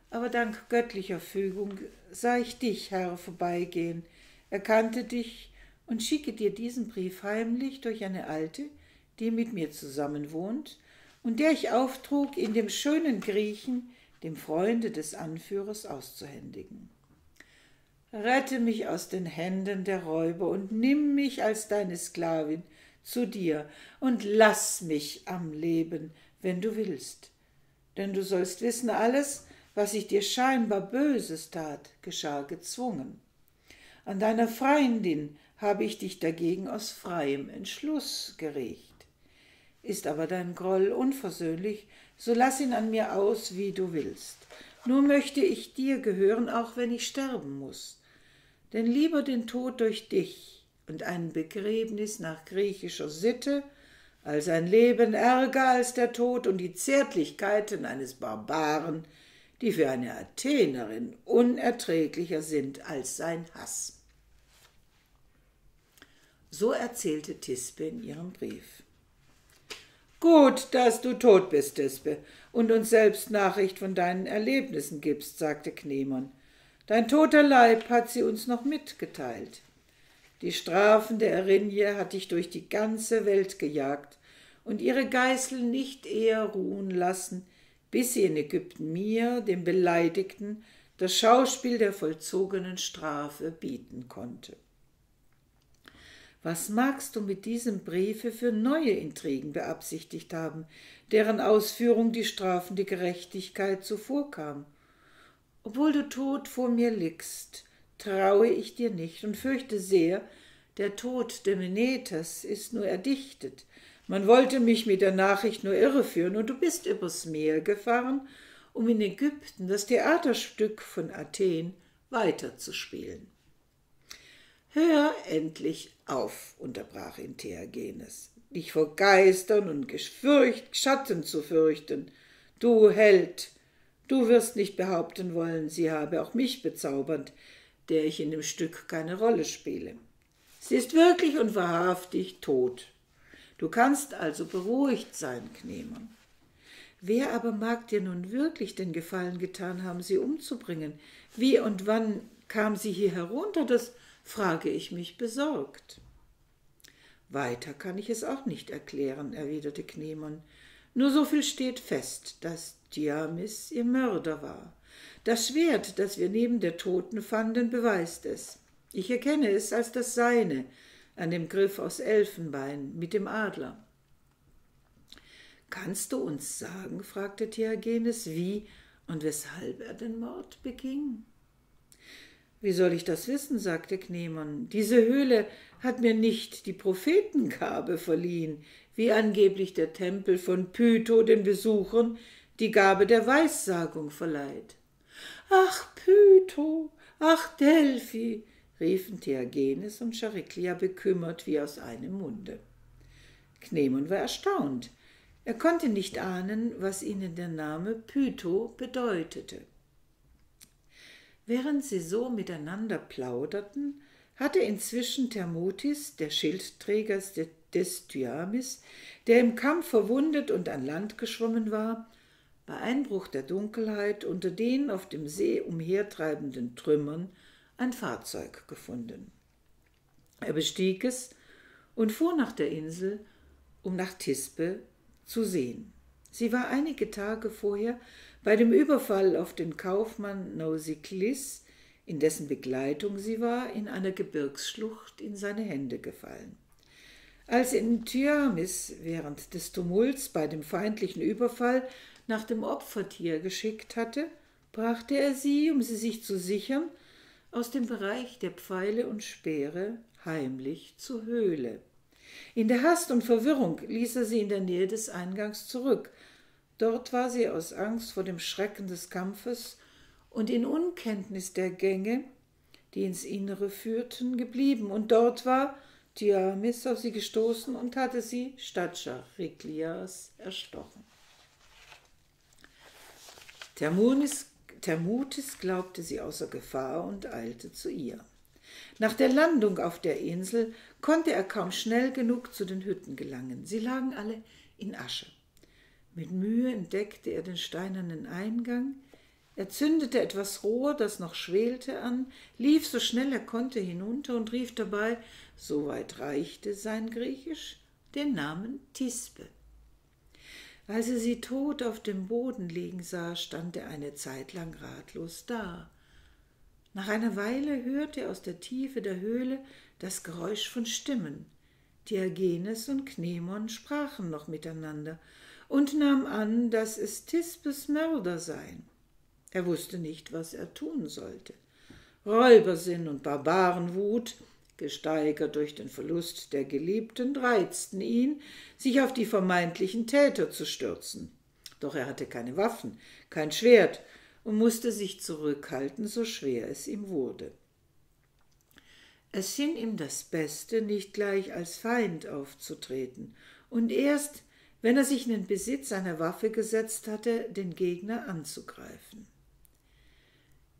aber dank göttlicher Fügung sah ich dich, Herr, vorbeigehen, erkannte dich und schicke dir diesen Brief heimlich durch eine Alte, die mit mir zusammen wohnt und der ich auftrug, in dem schönen Griechen, dem Freunde des Anführers, auszuhändigen. Rette mich aus den Händen der Räuber und nimm mich als deine Sklavin zu dir und lass mich am Leben, wenn du willst. Denn du sollst wissen, alles, was ich dir scheinbar Böses tat, geschah gezwungen. An deiner Freundin habe ich dich dagegen aus freiem Entschluss gerächt. Ist aber dein Groll unversöhnlich, so lass ihn an mir aus, wie du willst. Nur möchte ich dir gehören, auch wenn ich sterben muss. Denn lieber den Tod durch dich und ein Begräbnis nach griechischer Sitte, als ein Leben ärger als der Tod und die Zärtlichkeiten eines Barbaren, die für eine Athenerin unerträglicher sind als sein Hass. So erzählte Thisbe in ihrem Brief. »Gut, dass du tot bist, Thisbe, und uns selbst Nachricht von deinen Erlebnissen gibst«, sagte Knemon. »Dein toter Leib hat sie uns noch mitgeteilt. Die Strafen der Erinie hat dich durch die ganze Welt gejagt und ihre Geißeln nicht eher ruhen lassen, bis sie in Ägypten mir, dem Beleidigten, das Schauspiel der vollzogenen Strafe bieten konnte.« Was magst du mit diesem Briefe für neue Intrigen beabsichtigt haben, deren Ausführung die strafende Gerechtigkeit zuvorkam? Obwohl du tot vor mir liegst, traue ich dir nicht und fürchte sehr, der Tod Demaineters ist nur erdichtet. Man wollte mich mit der Nachricht nur irreführen, und du bist übers Meer gefahren, um in Ägypten das Theaterstück von Athen weiterzuspielen. »Hör endlich auf«, unterbrach ihn Theagenes, »dich vor Geistern und Schatten zu fürchten. Du Held, du wirst nicht behaupten wollen, sie habe auch mich bezaubert, der ich in dem Stück keine Rolle spiele. Sie ist wirklich und wahrhaftig tot. Du kannst also beruhigt sein, Knemon. Wer aber mag dir nun wirklich den Gefallen getan haben, sie umzubringen? Wie und wann kam sie hier herunter, das frage ich mich besorgt.« »Weiter kann ich es auch nicht erklären«, erwiderte Knemon. »Nur so viel steht fest, dass Thyamis ihr Mörder war. Das Schwert, das wir neben der Toten fanden, beweist es. Ich erkenne es als das Seine, an dem Griff aus Elfenbein mit dem Adler.« »Kannst du uns sagen«, fragte Theagenes, »wie und weshalb er den Mord beging?« »Wie soll ich das wissen?«, sagte Knemon. »Diese Höhle hat mir nicht die Prophetengabe verliehen, wie angeblich der Tempel von Pytho den Besuchern die Gabe der Weissagung verleiht.« »Ach, Pytho! Ach, Delphi!« riefen Theagenes und Charikleia bekümmert wie aus einem Munde. Knemon war erstaunt. Er konnte nicht ahnen, was ihnen der Name Pytho bedeutete. Während sie so miteinander plauderten, hatte inzwischen Thermutis, der Schildträger des Thyamis, der im Kampf verwundet und an Land geschwommen war, bei Einbruch der Dunkelheit unter den auf dem See umhertreibenden Trümmern ein Fahrzeug gefunden. Er bestieg es und fuhr nach der Insel, um nach Thisbe zu sehen. Sie war einige Tage vorher bei dem Überfall auf den Kaufmann Nausikles, in dessen Begleitung sie war, in einer Gebirgsschlucht in seine Hände gefallen. Als in Thyamis während des Tumults bei dem feindlichen Überfall nach dem Opfertier geschickt hatte, brachte er sie, um sie sich zu sichern, aus dem Bereich der Pfeile und Speere heimlich zur Höhle. In der Hast und Verwirrung ließ er sie in der Nähe des Eingangs zurück. Dort war sie aus Angst vor dem Schrecken des Kampfes und in Unkenntnis der Gänge, die ins Innere führten, geblieben. Und dort war Thyamis auf sie gestoßen und hatte sie statt Charikleias erstochen. Thermutis glaubte sie außer Gefahr und eilte zu ihr. Nach der Landung auf der Insel konnte er kaum schnell genug zu den Hütten gelangen. Sie lagen alle in Asche. Mit Mühe entdeckte er den steinernen Eingang. Er zündete etwas Rohr, das noch schwelte, an, lief so schnell er konnte hinunter und rief dabei, soweit reichte sein Griechisch, den Namen Thisbe. Als er sie tot auf dem Boden liegen sah, stand er eine Zeit lang ratlos da. Nach einer Weile hörte er aus der Tiefe der Höhle das Geräusch von Stimmen. Theagenes und Knemon sprachen noch miteinander und nahm an, dass es Thisbes Mörder seien. Er wusste nicht, was er tun sollte. Räubersinn und Barbarenwut, gesteigert durch den Verlust der Geliebten, reizten ihn, sich auf die vermeintlichen Täter zu stürzen. Doch er hatte keine Waffen, kein Schwert und musste sich zurückhalten, so schwer es ihm wurde. Es schien ihm das Beste, nicht gleich als Feind aufzutreten und erst, wenn er sich in den Besitz seiner Waffe gesetzt hatte, den Gegner anzugreifen.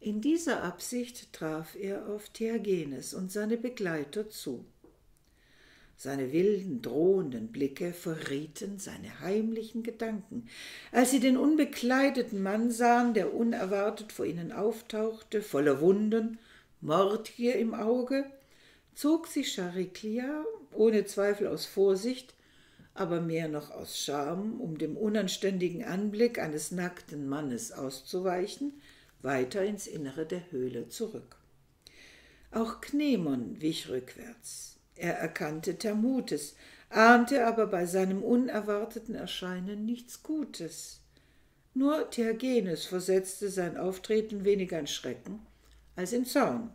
In dieser Absicht traf er auf Theagenes und seine Begleiter zu. Seine wilden, drohenden Blicke verrieten seine heimlichen Gedanken. Als sie den unbekleideten Mann sahen, der unerwartet vor ihnen auftauchte, voller Wunden, Mordgier im Auge, zog sich Charikleia, ohne Zweifel aus Vorsicht, aber mehr noch aus Scham, um dem unanständigen Anblick eines nackten Mannes auszuweichen, weiter ins Innere der Höhle zurück. Auch Knemon wich rückwärts. Er erkannte Thermutis, ahnte aber bei seinem unerwarteten Erscheinen nichts Gutes. Nur Theagenes versetzte sein Auftreten weniger in Schrecken als in Zorn.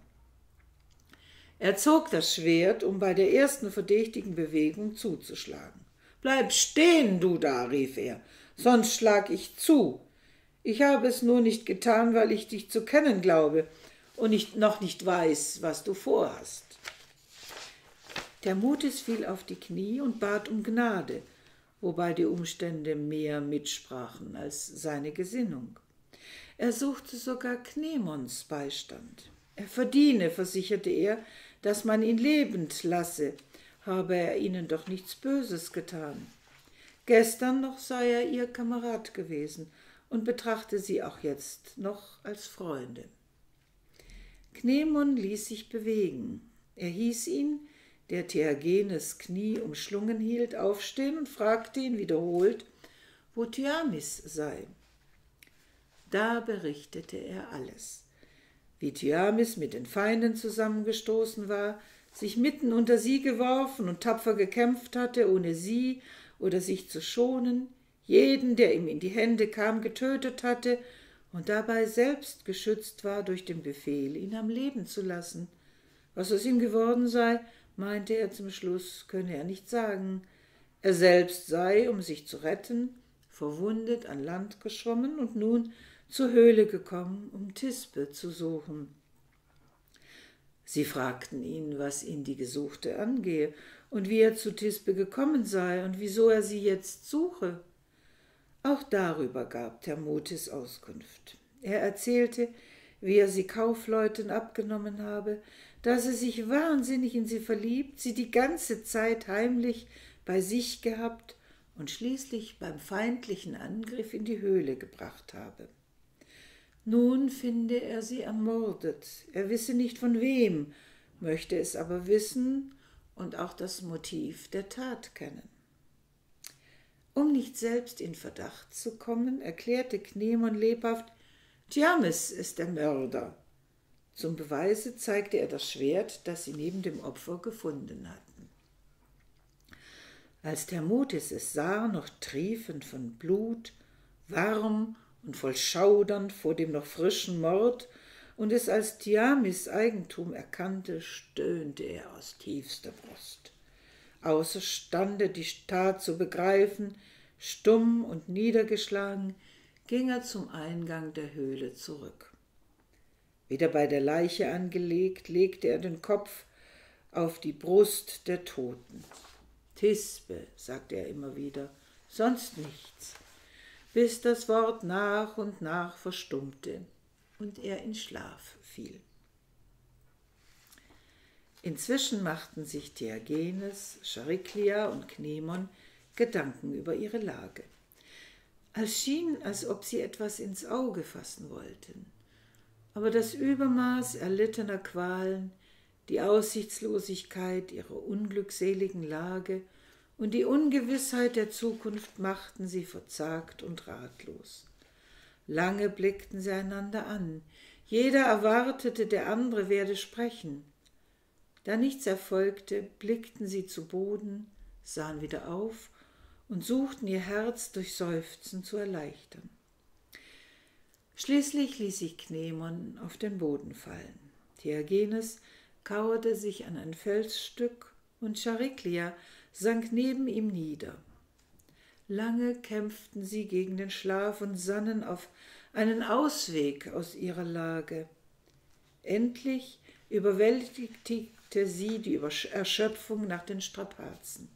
Er zog das Schwert, um bei der ersten verdächtigen Bewegung zuzuschlagen. »Bleib stehen, du da«, rief er, »sonst schlag ich zu. Ich habe es nur nicht getan, weil ich dich zu kennen glaube und noch nicht weiß, was du vorhast.« Thermutis fiel auf die Knie und bat um Gnade, wobei die Umstände mehr mitsprachen als seine Gesinnung. Er suchte sogar Knemons Beistand. Er verdiene, versicherte er, dass man ihn lebend lasse, habe er ihnen doch nichts Böses getan. Gestern noch sei er ihr Kamerad gewesen und betrachte sie auch jetzt noch als Freunde. Knemon ließ sich bewegen. Er hieß ihn, der Theagenes Knie umschlungen hielt, aufstehen und fragte ihn wiederholt, wo Thyamis sei. Da berichtete er alles, wie Thyamis mit den Feinden zusammengestoßen war, sich mitten unter sie geworfen und tapfer gekämpft hatte, ohne sie oder sich zu schonen, jeden, der ihm in die Hände kam, getötet hatte und dabei selbst geschützt war durch den Befehl, ihn am Leben zu lassen. Was aus ihm geworden sei, meinte er zum Schluss, könne er nicht sagen. Er selbst sei, um sich zu retten, verwundet an Land geschwommen und nun zur Höhle gekommen, um Thisbe zu suchen. Sie fragten ihn, was ihn die Gesuchte angehe und wie er zu Thisbe gekommen sei und wieso er sie jetzt suche. Auch darüber gab Thermutis Auskunft. Er erzählte, wie er sie Kaufleuten abgenommen habe, dass er sich wahnsinnig in sie verliebt, sie die ganze Zeit heimlich bei sich gehabt und schließlich beim feindlichen Angriff in die Höhle gebracht habe. Nun finde er sie ermordet. Er wisse nicht von wem, möchte es aber wissen und auch das Motiv der Tat kennen. Um nicht selbst in Verdacht zu kommen, erklärte Knemon lebhaft, Thyamis ist der Mörder. Zum Beweise zeigte er das Schwert, das sie neben dem Opfer gefunden hatten. Als Thermutis es sah, noch triefend von Blut, warm und voll Schaudern vor dem noch frischen Mord, und es als Thyamis Eigentum erkannte, stöhnte er aus tiefster Brust. Außerstande, die Tat zu begreifen, stumm und niedergeschlagen, ging er zum Eingang der Höhle zurück. Wieder bei der Leiche angelegt, legte er den Kopf auf die Brust der Toten. »Thisbe«, sagte er immer wieder, »sonst nichts«, bis das Wort nach und nach verstummte und er in Schlaf fiel. Inzwischen machten sich Theagenes, Charikleia und Knemon Gedanken über ihre Lage. Es schien, als ob sie etwas ins Auge fassen wollten. Aber das Übermaß erlittener Qualen, die Aussichtslosigkeit ihrer unglückseligen Lage und die Ungewissheit der Zukunft machten sie verzagt und ratlos. Lange blickten sie einander an. Jeder erwartete, der andere werde sprechen. Da nichts erfolgte, blickten sie zu Boden, sahen wieder auf und suchten ihr Herz durch Seufzen zu erleichtern. Schließlich ließ sich Knemon auf den Boden fallen. Theagenes kauerte sich an ein Felsstück und Charikleia sank neben ihm nieder. Lange kämpften sie gegen den Schlaf und sannen auf einen Ausweg aus ihrer Lage. Endlich überwältigte sie die Erschöpfung nach den Strapazen.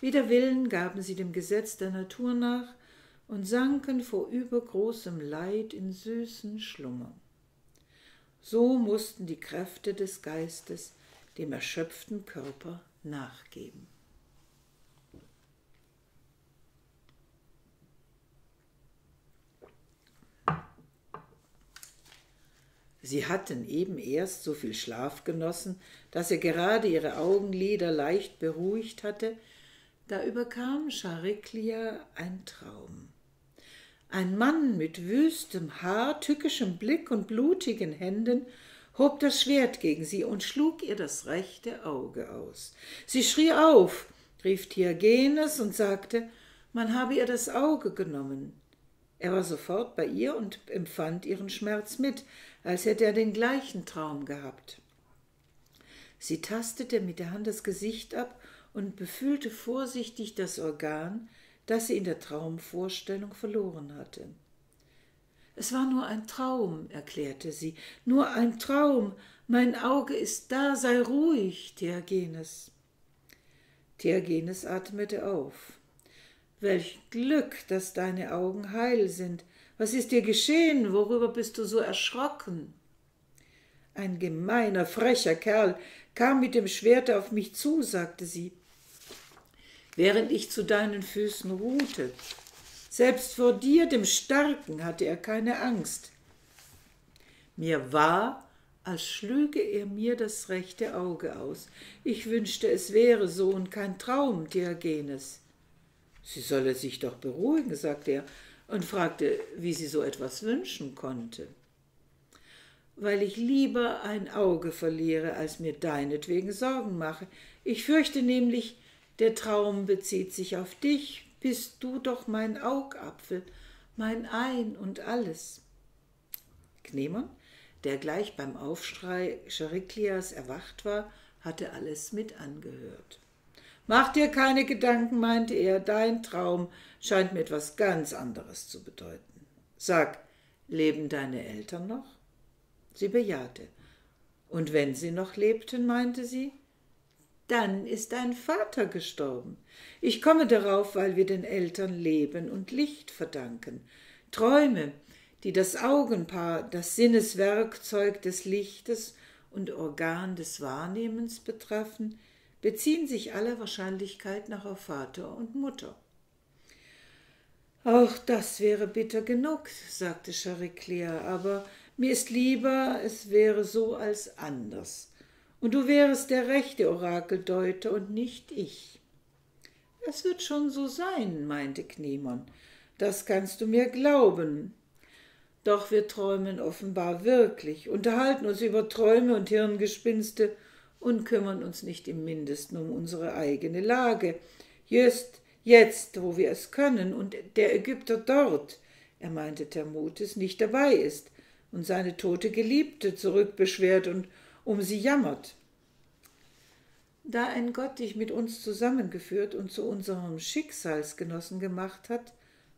Wider Willen gaben sie dem Gesetz der Natur nach und sanken vor übergroßem Leid in süßen Schlummer. So mussten die Kräfte des Geistes dem erschöpften Körper nachgeben. Sie hatten eben erst so viel Schlaf genossen, dass er gerade ihre Augenlider leicht beruhigt hatte. Da überkam Charikleia ein Traum. Ein Mann mit wüstem Haar, tückischem Blick und blutigen Händen hob das Schwert gegen sie und schlug ihr das rechte Auge aus. Sie schrie auf, rief Theagenes und sagte, man habe ihr das Auge genommen. Er war sofort bei ihr und empfand ihren Schmerz mit, als hätte er den gleichen Traum gehabt. Sie tastete mit der Hand das Gesicht ab und befühlte vorsichtig das Organ, das sie in der Traumvorstellung verloren hatte. »Es war nur ein Traum«, erklärte sie, »nur ein Traum, mein Auge ist da, sei ruhig, Theagenes.« Theagenes atmete auf. »Welch Glück, dass deine Augen heil sind. Was ist dir geschehen? Worüber bist du so erschrocken?« »Ein gemeiner, frecher Kerl kam mit dem Schwert auf mich zu«, sagte sie, »während ich zu deinen Füßen ruhte. Selbst vor dir, dem Starken, hatte er keine Angst. Mir war, als schlüge er mir das rechte Auge aus. Ich wünschte, es wäre so und kein Traum, Theagenes.« »Sie solle sich doch beruhigen«, sagte er und fragte, wie sie so etwas wünschen konnte. »Weil ich lieber ein Auge verliere, als mir deinetwegen Sorgen mache. Ich fürchte nämlich, der Traum bezieht sich auf dich. Bist du doch mein Augapfel, mein Ein und alles.« Knemon, der gleich beim Aufschrei Charikleias erwacht war, hatte alles mit angehört. »Mach dir keine Gedanken«, meinte er, »dein Traum scheint mir etwas ganz anderes zu bedeuten. Sag, leben deine Eltern noch?« Sie bejahte. »Und wenn sie noch lebten«, meinte sie, »dann ist dein Vater gestorben. Ich komme darauf, weil wir den Eltern Leben und Licht verdanken. Träume, die das Augenpaar, das Sinneswerkzeug des Lichtes und Organ des Wahrnehmens betreffen, beziehen sich aller Wahrscheinlichkeit nach auf Vater und Mutter.« »Auch das wäre bitter genug«, sagte Charikleia, »aber mir ist lieber, es wäre so als anders. Und du wärest der rechte Orakeldeuter und nicht ich.« »Es wird schon so sein«, meinte Knemon, »das kannst du mir glauben. Doch wir träumen offenbar wirklich, unterhalten uns über Träume und Hirngespinste und kümmern uns nicht im Mindesten um unsere eigene Lage. Jetzt, wo wir es können und der Ägypter dort«, er meinte Thermutis, »nicht dabei ist und seine tote Geliebte zurückbeschwert und um sie jammert. Da ein Gott dich mit uns zusammengeführt und zu unserem Schicksalsgenossen gemacht hat«,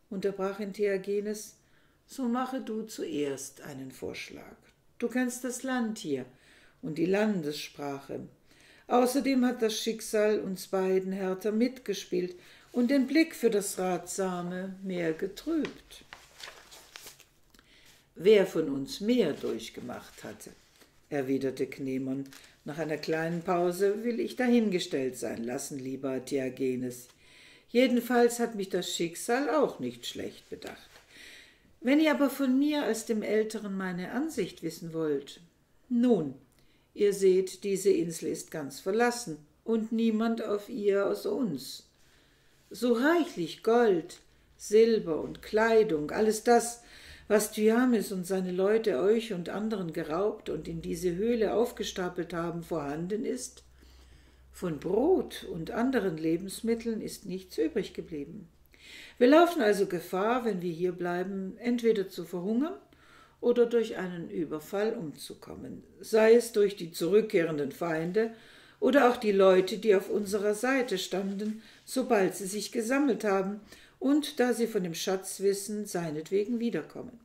unterbrach ihn Theagenes, »so mache du zuerst einen Vorschlag. Du kennst das Land hier und die Landessprache. Außerdem hat das Schicksal uns beiden härter mitgespielt und den Blick für das Ratsame mehr getrübt. Wer von uns mehr durchgemacht hatte?« erwiderte Knemon. »Nach einer kleinen Pause will ich dahingestellt sein lassen, lieber Theagenes. Jedenfalls hat mich das Schicksal auch nicht schlecht bedacht. Wenn ihr aber von mir als dem Älteren meine Ansicht wissen wollt, nun, ihr seht, diese Insel ist ganz verlassen und niemand auf ihr außer uns. So reichlich Gold, Silber und Kleidung, alles das, was Thyamis und seine Leute euch und anderen geraubt und in diese Höhle aufgestapelt haben, vorhanden ist, von Brot und anderen Lebensmitteln ist nichts übrig geblieben. Wir laufen also Gefahr, wenn wir hier bleiben, entweder zu verhungern oder durch einen Überfall umzukommen, sei es durch die zurückkehrenden Feinde oder auch die Leute, die auf unserer Seite standen, sobald sie sich gesammelt haben und, da sie von dem Schatz wissen, seinetwegen wiederkommen.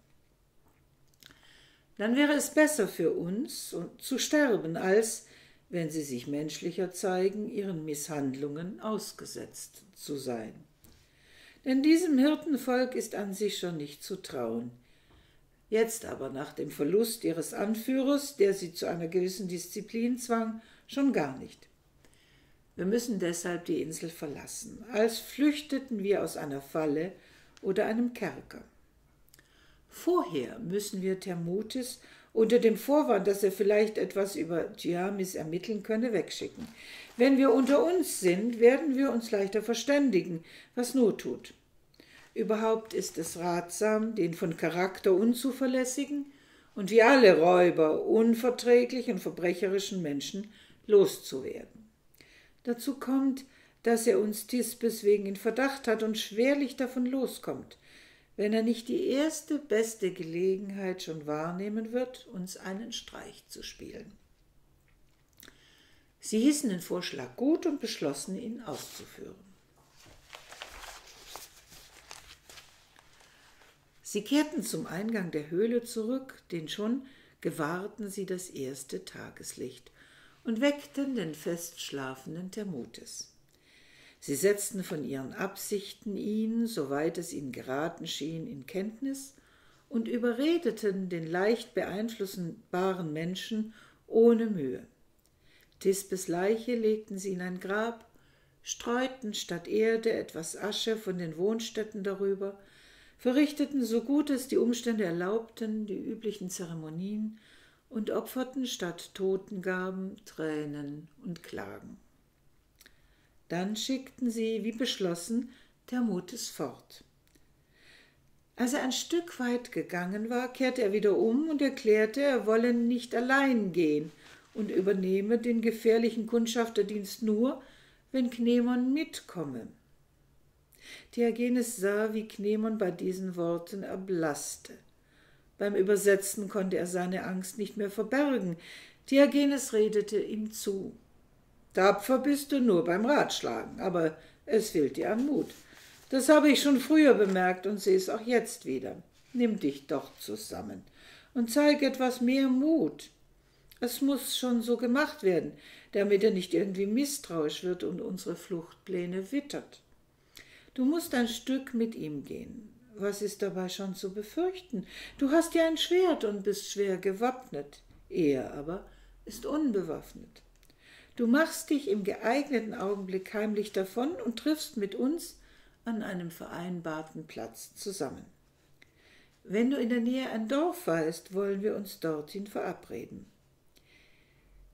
Dann wäre es besser für uns, zu sterben, als, wenn sie sich menschlicher zeigen, ihren Misshandlungen ausgesetzt zu sein. Denn diesem Hirtenvolk ist an sich schon nicht zu trauen. Jetzt aber nach dem Verlust ihres Anführers, der sie zu einer gewissen Disziplin zwang, schon gar nicht. Wir müssen deshalb die Insel verlassen, als flüchteten wir aus einer Falle oder einem Kerker. Vorher müssen wir Thermutis unter dem Vorwand, dass er vielleicht etwas über Thyamis ermitteln könne, wegschicken. Wenn wir unter uns sind, werden wir uns leichter verständigen, was Not tut. Überhaupt ist es ratsam, den von Charakter unzuverlässigen und wie alle Räuber unverträglichen und verbrecherischen Menschen loszuwerden. Dazu kommt, dass er uns Thisbes wegen in Verdacht hat und schwerlich davon loskommt, wenn er nicht die erste beste Gelegenheit schon wahrnehmen wird, uns einen Streich zu spielen. Sie hießen den Vorschlag gut und beschlossen, ihn auszuführen. Sie kehrten zum Eingang der Höhle zurück, denn schon gewahrten sie das erste Tageslicht und weckten den festschlafenden Thermutis. Sie setzten von ihren Absichten ihn, soweit es ihnen geraten schien, in Kenntnis und überredeten den leicht beeinflussbaren Menschen ohne Mühe. Thisbes Leiche legten sie in ein Grab, streuten statt Erde etwas Asche von den Wohnstätten darüber, verrichteten, so gut es die Umstände erlaubten, die üblichen Zeremonien und opferten statt Totengaben Tränen und Klagen. Dann schickten sie, wie beschlossen, Thermutis fort. Als er ein Stück weit gegangen war, kehrte er wieder um und erklärte, er wolle nicht allein gehen und übernehme den gefährlichen Kundschafterdienst nur, wenn Knemon mitkomme. Theagenes sah, wie Knemon bei diesen Worten erblasste. Beim Übersetzen konnte er seine Angst nicht mehr verbergen. Theagenes redete ihm zu. »Tapfer bist du nur beim Ratschlagen, aber es fehlt dir an Mut. Das habe ich schon früher bemerkt und sehe es auch jetzt wieder. Nimm dich doch zusammen und zeig etwas mehr Mut. Es muss schon so gemacht werden, damit er nicht irgendwie misstrauisch wird und unsere Fluchtpläne wittert. Du musst ein Stück mit ihm gehen. Was ist dabei schon zu befürchten? Du hast ja ein Schwert und bist schwer gewappnet. Er aber ist unbewaffnet. Du machst dich im geeigneten Augenblick heimlich davon und triffst mit uns an einem vereinbarten Platz zusammen. Wenn du in der Nähe ein Dorf weißt, wollen wir uns dorthin verabreden.«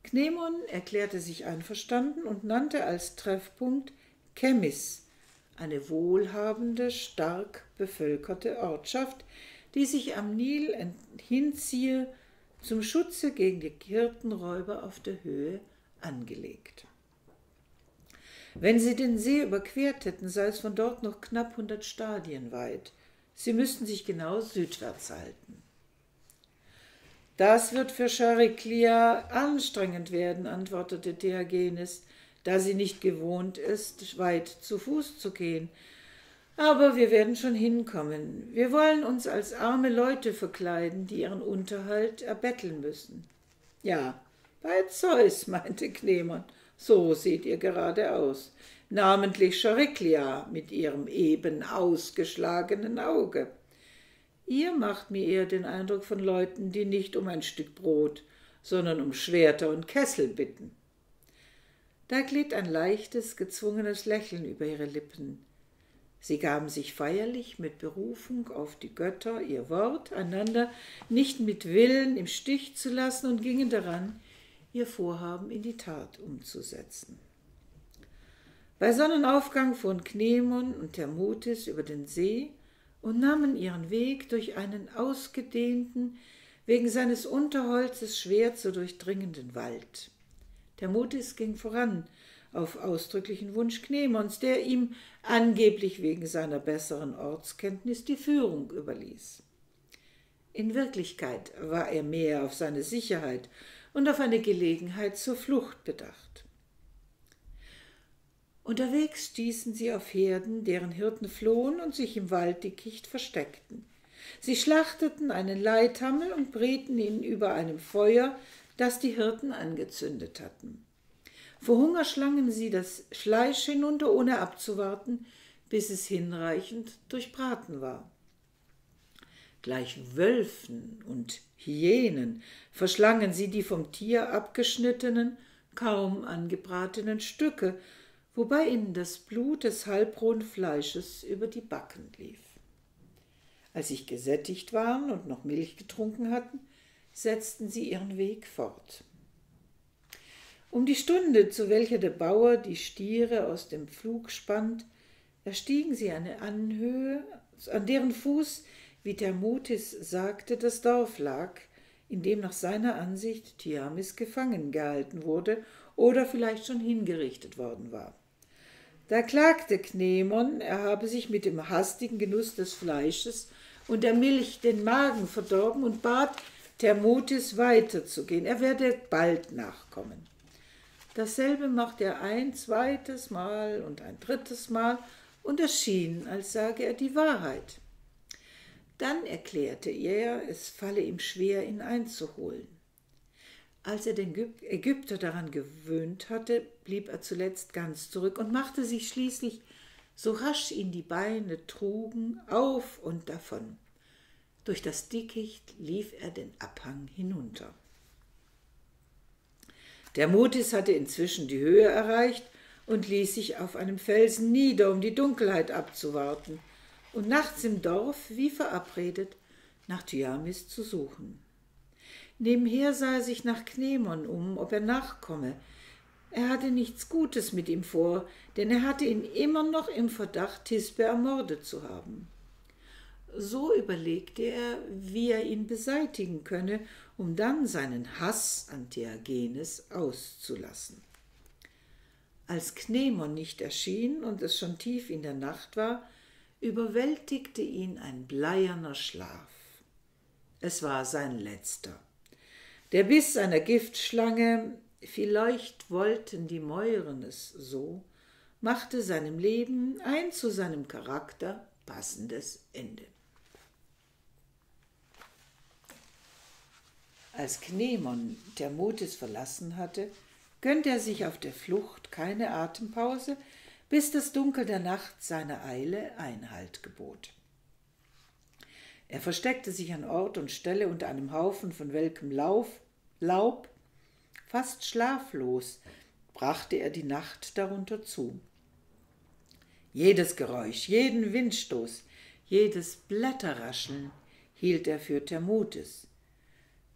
Knemon erklärte sich einverstanden und nannte als Treffpunkt Chemmis, eine wohlhabende, stark bevölkerte Ortschaft, die sich am Nil hinziehe, zum Schutze gegen die Hirtenräuber auf der Höhe angelegt. Wenn sie den See überquert hätten, sei es von dort noch knapp 100 Stadien weit. Sie müssten sich genau südwärts halten. »Das wird für Charikleia anstrengend werden«, antwortete Theagenes, da sie nicht gewohnt ist, weit zu Fuß zu gehen. »Aber wir werden schon hinkommen. Wir wollen uns als arme Leute verkleiden, die ihren Unterhalt erbetteln müssen.« »Ja, bei Zeus«, meinte Knemon, »so seht ihr gerade aus, namentlich Charikleia mit ihrem eben ausgeschlagenen Auge. Ihr macht mir eher den Eindruck von Leuten, die nicht um ein Stück Brot, sondern um Schwerter und Kessel bitten.« Da glitt ein leichtes, gezwungenes Lächeln über ihre Lippen. Sie gaben sich feierlich mit Berufung auf die Götter ihr Wort, einander nicht mit Willen im Stich zu lassen, und gingen daran, ihr Vorhaben in die Tat umzusetzen. Bei Sonnenaufgang fuhren Knemon und Thermutis über den See und nahmen ihren Weg durch einen ausgedehnten, wegen seines Unterholzes schwer zu durchdringenden Wald. Thermutis ging voran, auf ausdrücklichen Wunsch Knemons, der ihm angeblich wegen seiner besseren Ortskenntnis die Führung überließ. In Wirklichkeit war er mehr auf seine Sicherheit und auf eine Gelegenheit zur Flucht bedacht. Unterwegs stießen sie auf Herden, deren Hirten flohen und sich im Walddickicht versteckten. Sie schlachteten einen Leithammel und brieten ihn über einem Feuer, das die Hirten angezündet hatten. Vor Hunger schlangen sie das Fleisch hinunter, ohne abzuwarten, bis es hinreichend durchbraten war. Gleich Wölfen und Hyänen verschlangen sie die vom Tier abgeschnittenen, kaum angebratenen Stücke, wobei ihnen das Blut des halbrohen Fleisches über die Backen lief. Als sich gesättigt waren und noch Milch getrunken hatten, setzten sie ihren Weg fort. Um die Stunde, zu welcher der Bauer die Stiere aus dem Pflug spannt, erstiegen sie eine Anhöhe, an deren Fuß, wie Thermutis sagte, das Dorf lag, in dem nach seiner Ansicht Thyamis gefangen gehalten wurde oder vielleicht schon hingerichtet worden war. Da klagte Knemon, er habe sich mit dem hastigen Genuss des Fleisches und der Milch den Magen verdorben, und bat Thermutis weiterzugehen, er werde bald nachkommen. Dasselbe machte er ein zweites Mal und ein drittes Mal und es schien, als sage er die Wahrheit. Dann erklärte er, es falle ihm schwer, ihn einzuholen. Als er den Ägypter daran gewöhnt hatte, blieb er zuletzt ganz zurück und machte sich schließlich, so rasch ihn die Beine trugen, auf und davon. Durch das Dickicht lief er den Abhang hinunter. Thermutis hatte inzwischen die Höhe erreicht und ließ sich auf einem Felsen nieder, um die Dunkelheit abzuwarten und nachts im Dorf, wie verabredet, nach Thyamis zu suchen. Nebenher sah er sich nach Knemon um, ob er nachkomme. Er hatte nichts Gutes mit ihm vor, denn er hatte ihn immer noch im Verdacht, Thisbe ermordet zu haben. So überlegte er, wie er ihn beseitigen könne, um dann seinen Hass an Theagenes auszulassen. Als Knemon nicht erschien und es schon tief in der Nacht war, überwältigte ihn ein bleierner Schlaf. Es war sein letzter. Der Biss einer Giftschlange, vielleicht wollten die Mäuren es so, machte seinem Leben ein zu seinem Charakter passendes Ende. Als Knemon Thermutis verlassen hatte, gönnte er sich auf der Flucht keine Atempause, bis das Dunkel der Nacht seiner Eile Einhalt gebot. Er versteckte sich an Ort und Stelle unter einem Haufen von welkem Laub, fast schlaflos, brachte er die Nacht darunter zu. Jedes Geräusch, jeden Windstoß, jedes Blätterrascheln hielt er für Thermutis.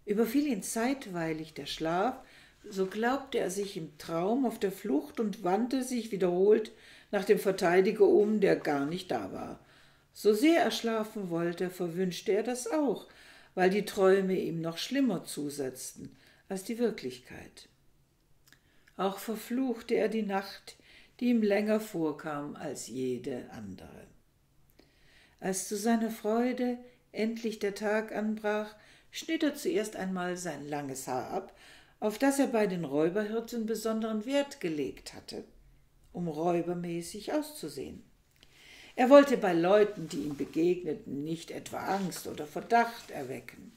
Überfiel ihn zeitweilig der Schlaf, so glaubte er sich im Traum auf der Flucht und wandte sich wiederholt nach dem Verteidiger um, der gar nicht da war. So sehr er schlafen wollte, verwünschte er das auch, weil die Träume ihm noch schlimmer zusetzten als die Wirklichkeit. Auch verfluchte er die Nacht, die ihm länger vorkam als jede andere. Als zu seiner Freude endlich der Tag anbrach, schnitt er zuerst einmal sein langes Haar ab, auf das er bei den Räuberhirten besonderen Wert gelegt hatte, um räubermäßig auszusehen. Er wollte bei Leuten, die ihm begegneten, nicht etwa Angst oder Verdacht erwecken.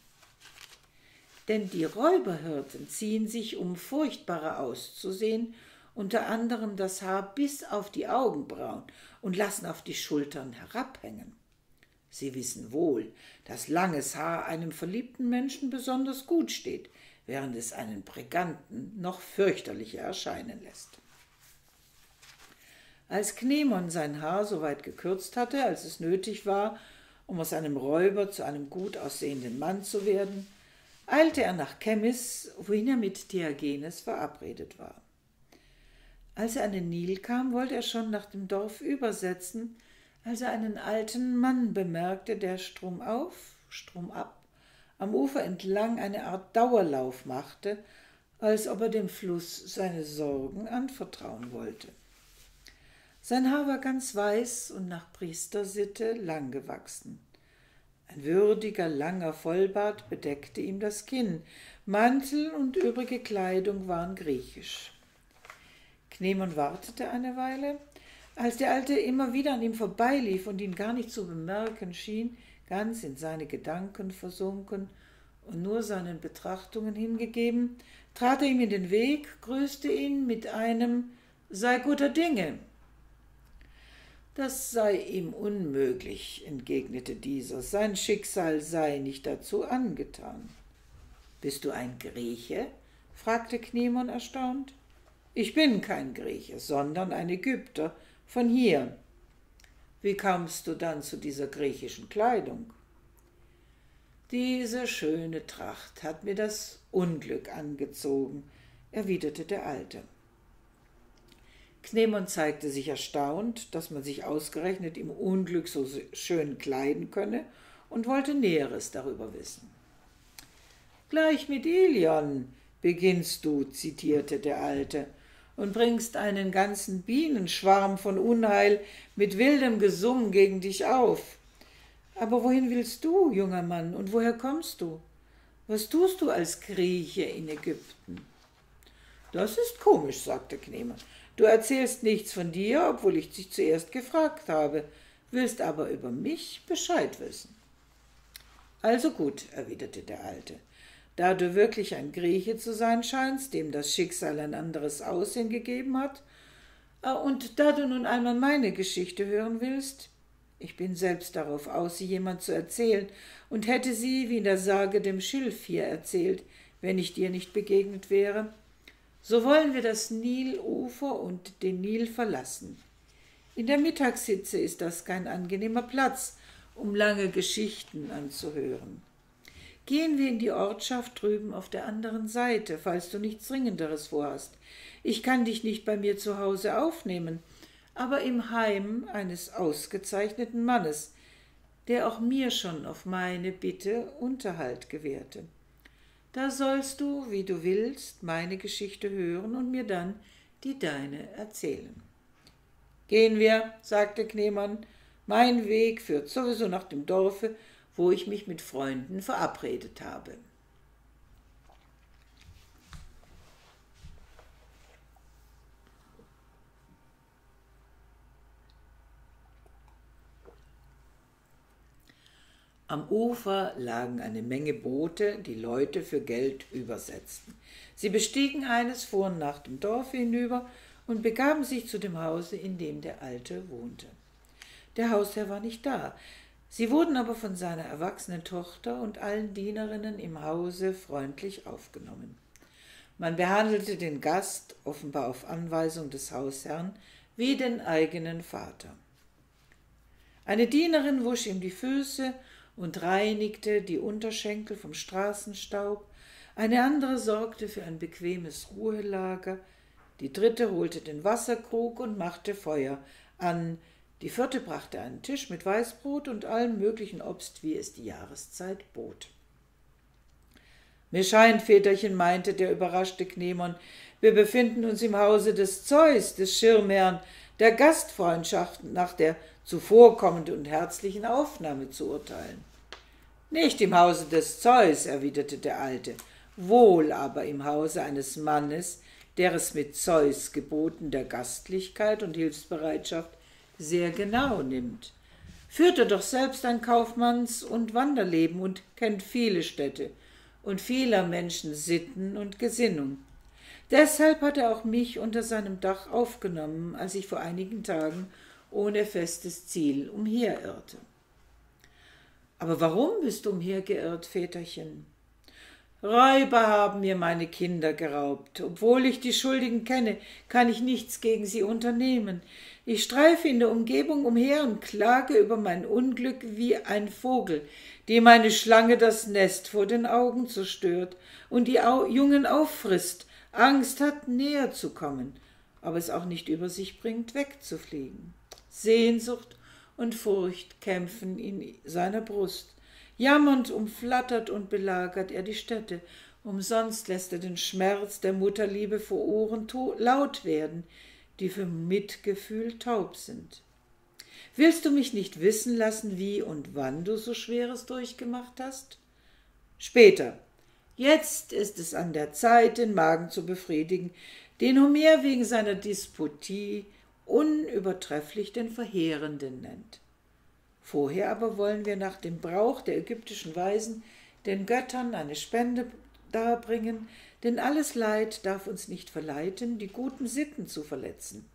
Denn die Räuberhirten ziehen sich, um furchtbarer auszusehen, unter anderem das Haar bis auf die Augenbrauen und lassen auf die Schultern herabhängen. Sie wissen wohl, dass langes Haar einem verliebten Menschen besonders gut steht, während es einen Briganten noch fürchterlicher erscheinen lässt. Als Knemon sein Haar so weit gekürzt hatte, als es nötig war, um aus einem Räuber zu einem gut aussehenden Mann zu werden, eilte er nach Chemmis, wohin er mit Theagenes verabredet war. Als er an den Nil kam, wollte er schon nach dem Dorf übersetzen, als er einen alten Mann bemerkte, der stromauf, stromab, am Ufer entlang eine Art Dauerlauf machte, als ob er dem Fluss seine Sorgen anvertrauen wollte. Sein Haar war ganz weiß und nach Priestersitte lang gewachsen. Ein würdiger, langer Vollbart bedeckte ihm das Kinn, Mantel und übrige Kleidung waren griechisch. Knemon wartete eine Weile. Als der Alte immer wieder an ihm vorbeilief und ihn gar nicht zu bemerken schien, ganz in seine Gedanken versunken und nur seinen Betrachtungen hingegeben, trat er ihm in den Weg, grüßte ihn mit einem »Sei guter Dinge«. »Das sei ihm unmöglich«, entgegnete dieser, »sein Schicksal sei nicht dazu angetan.« »Bist du ein Grieche?« fragte Knemon erstaunt. »Ich bin kein Grieche, sondern ein Ägypter, von hier.« »Wie kamst du dann zu dieser griechischen Kleidung?« »Diese schöne Tracht hat mir das Unglück angezogen«, erwiderte der Alte. Knemon zeigte sich erstaunt, dass man sich ausgerechnet im Unglück so schön kleiden könne und wollte Näheres darüber wissen. »Gleich mit Ilion beginnst du«, zitierte der Alte, und bringst einen ganzen Bienenschwarm von Unheil mit wildem Gesummen gegen dich auf. Aber wohin willst du, junger Mann, und woher kommst du? Was tust du als Grieche in Ägypten? Das ist komisch, sagte Knemon. Du erzählst nichts von dir, obwohl ich dich zuerst gefragt habe, willst aber über mich Bescheid wissen. Also gut, erwiderte der Alte. Da du wirklich ein Grieche zu sein scheinst, dem das Schicksal ein anderes Aussehen gegeben hat, und da du nun einmal meine Geschichte hören willst, ich bin selbst darauf aus, sie jemand zu erzählen, und hätte sie, wie in der Sage dem Schilf hier erzählt, wenn ich dir nicht begegnet wäre, so wollen wir das Nilufer und den Nil verlassen. In der Mittagshitze ist das kein angenehmer Platz, um lange Geschichten anzuhören. Gehen wir in die Ortschaft drüben auf der anderen Seite, falls du nichts Dringenderes vorhast. Ich kann dich nicht bei mir zu Hause aufnehmen, aber im Heim eines ausgezeichneten Mannes, der auch mir schon auf meine Bitte Unterhalt gewährte. Da sollst du, wie du willst, meine Geschichte hören und mir dann die deine erzählen. »Gehen wir«, sagte Knemon, »mein Weg führt sowieso nach dem Dorfe, wo ich mich mit Freunden verabredet habe.« Am Ufer lagen eine Menge Boote, die Leute für Geld übersetzten. Sie bestiegen eines, fuhren nach dem Dorf hinüber und begaben sich zu dem Hause, in dem der Alte wohnte. Der Hausherr war nicht da. Sie wurden aber von seiner erwachsenen Tochter und allen Dienerinnen im Hause freundlich aufgenommen. Man behandelte den Gast, offenbar auf Anweisung des Hausherrn, wie den eigenen Vater. Eine Dienerin wusch ihm die Füße und reinigte die Unterschenkel vom Straßenstaub, eine andere sorgte für ein bequemes Ruhelager, die dritte holte den Wasserkrug und machte Feuer an, die vierte brachte einen Tisch mit Weißbrot und allem möglichen Obst, wie es die Jahreszeit bot. »Mir scheint, Väterchen«, meinte der überraschte Knemon, »wir befinden uns im Hause des Zeus, des Schirmherrn, der Gastfreundschaft, nach der zuvorkommenden und herzlichen Aufnahme zu urteilen.« »Nicht im Hause des Zeus«, erwiderte der Alte, »wohl aber im Hause eines Mannes, der es mit Zeus Geboten der Gastlichkeit und Hilfsbereitschaft sehr genau nimmt. Führte doch selbst ein Kaufmanns- und Wanderleben und kennt viele Städte und vieler Menschen Sitten und Gesinnung. Deshalb hat er auch mich unter seinem Dach aufgenommen, als ich vor einigen Tagen ohne festes Ziel umherirrte.« »Aber warum bist du umhergeirrt, Väterchen?« »Räuber haben mir meine Kinder geraubt. Obwohl ich die Schuldigen kenne, kann ich nichts gegen sie unternehmen. Ich streife in der Umgebung umher und klage über mein Unglück wie ein Vogel, dem meine Schlange das Nest vor den Augen zerstört und die Jungen auffrisst, Angst hat, näher zu kommen, aber es auch nicht über sich bringt, wegzufliegen. Sehnsucht und Furcht kämpfen in seiner Brust. Jammernd umflattert und belagert er die Städte. Umsonst lässt er den Schmerz der Mutterliebe vor Ohren laut werden, die für Mitgefühl taub sind. Willst du mich nicht wissen lassen, wie und wann du so Schweres durchgemacht hast? Später. Jetzt ist es an der Zeit, den Magen zu befriedigen, den Homer wegen seiner Disputie unübertrefflich den Verheerenden nennt. Vorher aber wollen wir nach dem Brauch der ägyptischen Weisen den Göttern eine Spende darbringen, denn alles Leid darf uns nicht verleiten, die guten Sitten zu verletzen.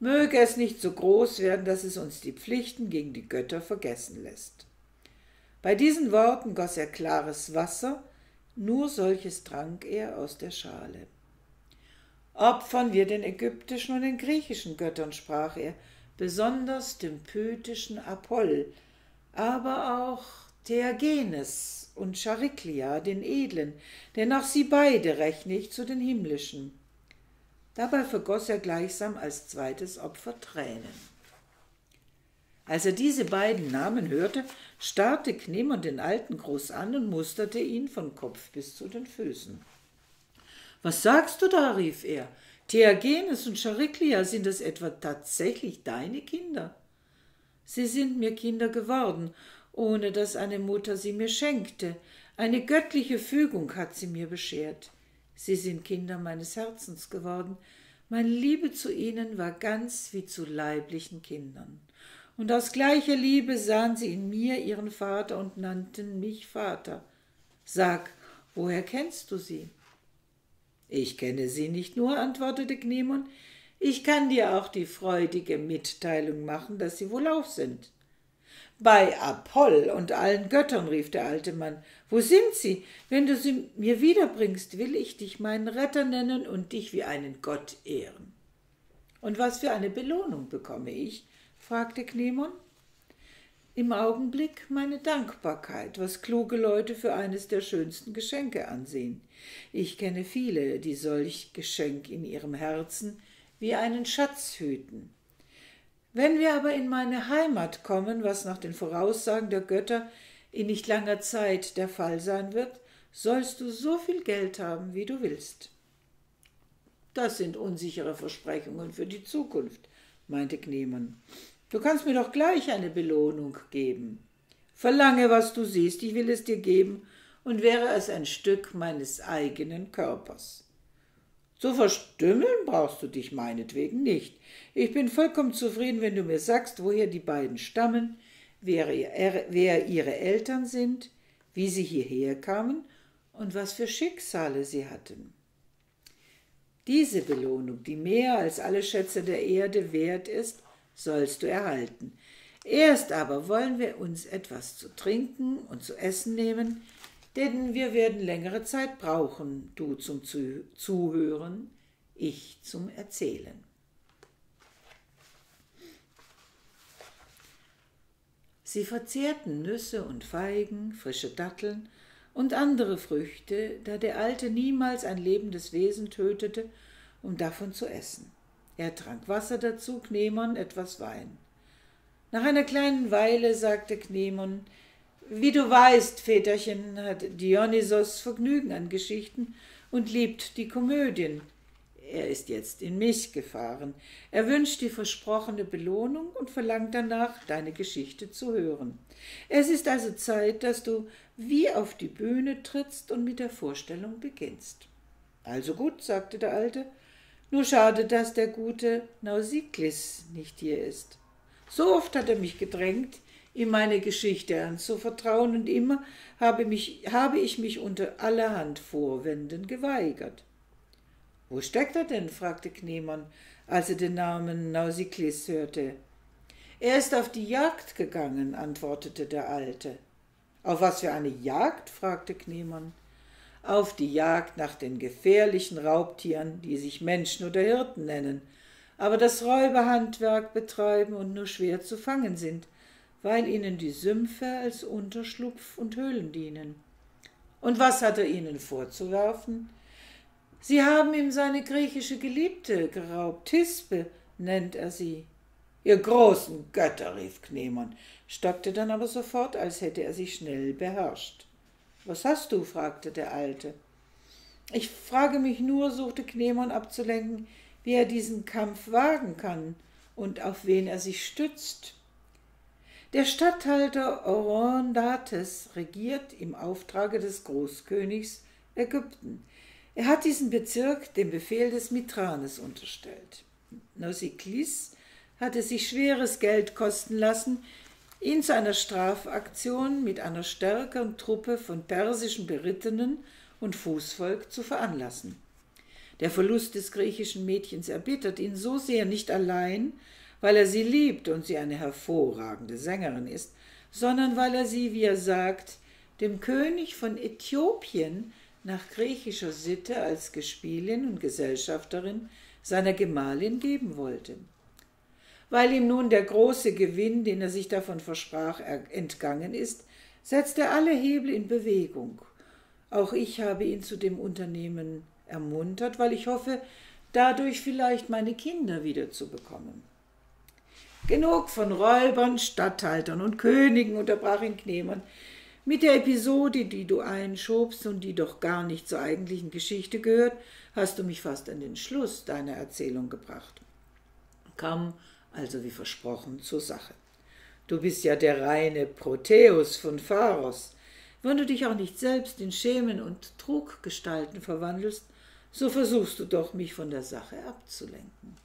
Möge es nicht so groß werden, dass es uns die Pflichten gegen die Götter vergessen lässt.« Bei diesen Worten goss er klares Wasser, nur solches trank er aus der Schale. »Opfern wir den ägyptischen und den griechischen Göttern«, sprach er, besonders dem pythischen Apoll, aber auch Theagenes und Charikleia, den Edlen, denn auch sie beide rechne ich zu den himmlischen. Dabei vergoss er gleichsam als zweites Opfer Tränen. Als er diese beiden Namen hörte, starrte Knemon den Alten groß an und musterte ihn von Kopf bis zu den Füßen. »Was sagst du da?« rief er. »Theagenes und Charikleia, sind das etwa tatsächlich deine Kinder?« »Sie sind mir Kinder geworden, ohne dass eine Mutter sie mir schenkte. Eine göttliche Fügung hat sie mir beschert. Sie sind Kinder meines Herzens geworden. Meine Liebe zu ihnen war ganz wie zu leiblichen Kindern. Und aus gleicher Liebe sahen sie in mir ihren Vater und nannten mich Vater. Sag, woher kennst du sie?« »Ich kenne sie nicht nur«, antwortete Knemon, »ich kann dir auch die freudige Mitteilung machen, dass sie wohlauf sind.« »Bei Apoll und allen Göttern«, rief der alte Mann, »wo sind sie? Wenn du sie mir wiederbringst, will ich dich meinen Retter nennen und dich wie einen Gott ehren.« »Und was für eine Belohnung bekomme ich?« fragte Knemon. »Im Augenblick meine Dankbarkeit, was kluge Leute für eines der schönsten Geschenke ansehen. Ich kenne viele, die solch Geschenk in ihrem Herzen wie einen Schatz hüten. Wenn wir aber in meine Heimat kommen, was nach den Voraussagen der Götter in nicht langer Zeit der Fall sein wird, sollst du so viel Geld haben, wie du willst.« »Das sind unsichere Versprechungen für die Zukunft«, meinte Knemon. »Du kannst mir doch gleich eine Belohnung geben. Verlange, was du siehst, ich will es dir geben, und wäre es ein Stück meines eigenen Körpers. Zu verstümmeln brauchst du dich meinetwegen nicht. Ich bin vollkommen zufrieden, wenn du mir sagst, woher die beiden stammen, wer ihre Eltern sind, wie sie hierher kamen und was für Schicksale sie hatten.« Diese Belohnung, die mehr als alle Schätze der Erde wert ist, sollst du erhalten. Erst aber wollen wir uns etwas zu trinken und zu essen nehmen, denn wir werden längere Zeit brauchen, du zum Zuhören, ich zum Erzählen. Sie verzehrten Nüsse und Feigen, frische Datteln und andere Früchte, da der Alte niemals ein lebendes Wesen tötete, um davon zu essen. Er trank Wasser dazu, Knemon etwas Wein. Nach einer kleinen Weile sagte Knemon: »Wie du weißt, Väterchen, hat Dionysos Vergnügen an Geschichten und liebt die Komödien. Er ist jetzt in mich gefahren. Er wünscht die versprochene Belohnung und verlangt danach, deine Geschichte zu hören. Es ist also Zeit, dass du wie auf die Bühne trittst und mit der Vorstellung beginnst.« »Also gut«, sagte der Alte, »nur schade, dass der gute Nausikles nicht hier ist. So oft hat er mich gedrängt, ihm meine Geschichte anzuvertrauen, und immer habe ich mich unter allerhand Vorwänden geweigert.« »Wo steckt er denn?« fragte Knemon, als er den Namen Nausikles hörte. »Er ist auf die Jagd gegangen«, antwortete der Alte. »Auf was für eine Jagd?« fragte Knemon. auf die Jagd nach den gefährlichen Raubtieren, die sich Menschen oder Hirten nennen, aber das Räuberhandwerk betreiben und nur schwer zu fangen sind, weil ihnen die Sümpfe als Unterschlupf und Höhlen dienen. Und was hat er ihnen vorzuwerfen? Sie haben ihm seine griechische Geliebte geraubt, Thisbe nennt er sie. »Ihr großen Götter«, rief Knemon, stockte dann aber sofort, als hätte er sich schnell beherrscht. »Was hast du?« fragte der Alte. »Ich frage mich nur«, suchte Knemon abzulenken, »wie er diesen Kampf wagen kann und auf wen er sich stützt.« Der Statthalter Orondates regiert im Auftrage des Großkönigs Ägypten. Er hat diesen Bezirk dem Befehl des Mitranes unterstellt. Nausikles hatte sich schweres Geld kosten lassen, ihn zu einer Strafaktion mit einer stärkeren Truppe von persischen Berittenen und Fußvolk zu veranlassen. Der Verlust des griechischen Mädchens erbittert ihn so sehr, nicht allein, weil er sie liebt und sie eine hervorragende Sängerin ist, sondern weil er sie, wie er sagt, dem König von Äthiopien nach griechischer Sitte als Gespielin und Gesellschafterin seiner Gemahlin geben wollte. Weil ihm nun der große Gewinn, den er sich davon versprach, entgangen ist, setzt er alle Hebel in Bewegung. Auch ich habe ihn zu dem Unternehmen ermuntert, weil ich hoffe, dadurch vielleicht meine Kinder wiederzubekommen. Genug von Räubern, Statthaltern und Königen, unterbrach ihn Knemon. Mit der Episode, die du einschobst und die doch gar nicht zur eigentlichen Geschichte gehört, hast du mich fast an den Schluss deiner Erzählung gebracht. Komm, also wie versprochen, zur Sache. Du bist ja der reine Proteus von Pharos. Wenn du dich auch nicht selbst in Schemen und Truggestalten verwandelst, so versuchst du doch, mich von der Sache abzulenken.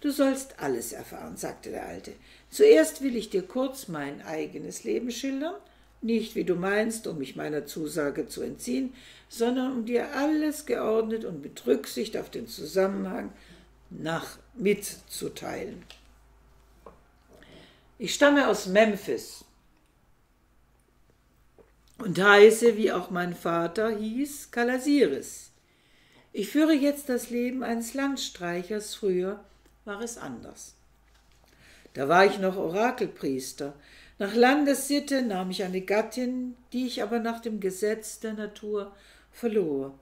Du sollst alles erfahren, sagte der Alte. Zuerst will ich dir kurz mein eigenes Leben schildern, nicht wie du meinst, um mich meiner Zusage zu entziehen, sondern um dir alles geordnet und mit Rücksicht auf den Zusammenhang mitzuteilen. Ich stamme aus Memphis und heiße, wie auch mein Vater hieß, Kalasiris. Ich führe jetzt das Leben eines Landstreichers, früher war es anders. Da war ich noch Orakelpriester. Nach Landessitte nahm ich eine Gattin, die ich aber nach dem Gesetz der Natur verlor.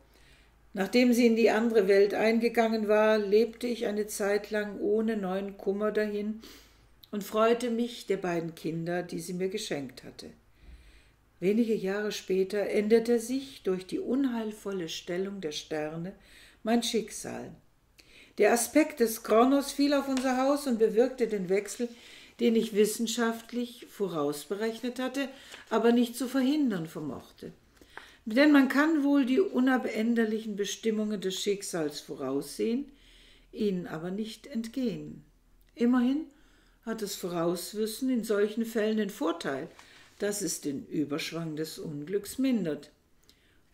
Nachdem sie in die andere Welt eingegangen war, lebte ich eine Zeit lang ohne neuen Kummer dahin und freute mich der beiden Kinder, die sie mir geschenkt hatte. Wenige Jahre später änderte sich durch die unheilvolle Stellung der Sterne mein Schicksal. Der Aspekt des Kronos fiel auf unser Haus und bewirkte den Wechsel, den ich wissenschaftlich vorausberechnet hatte, aber nicht zu verhindern vermochte. Denn man kann wohl die unabänderlichen Bestimmungen des Schicksals voraussehen, ihnen aber nicht entgehen. Immerhin hat das Vorauswissen in solchen Fällen den Vorteil, dass es den Überschwang des Unglücks mindert.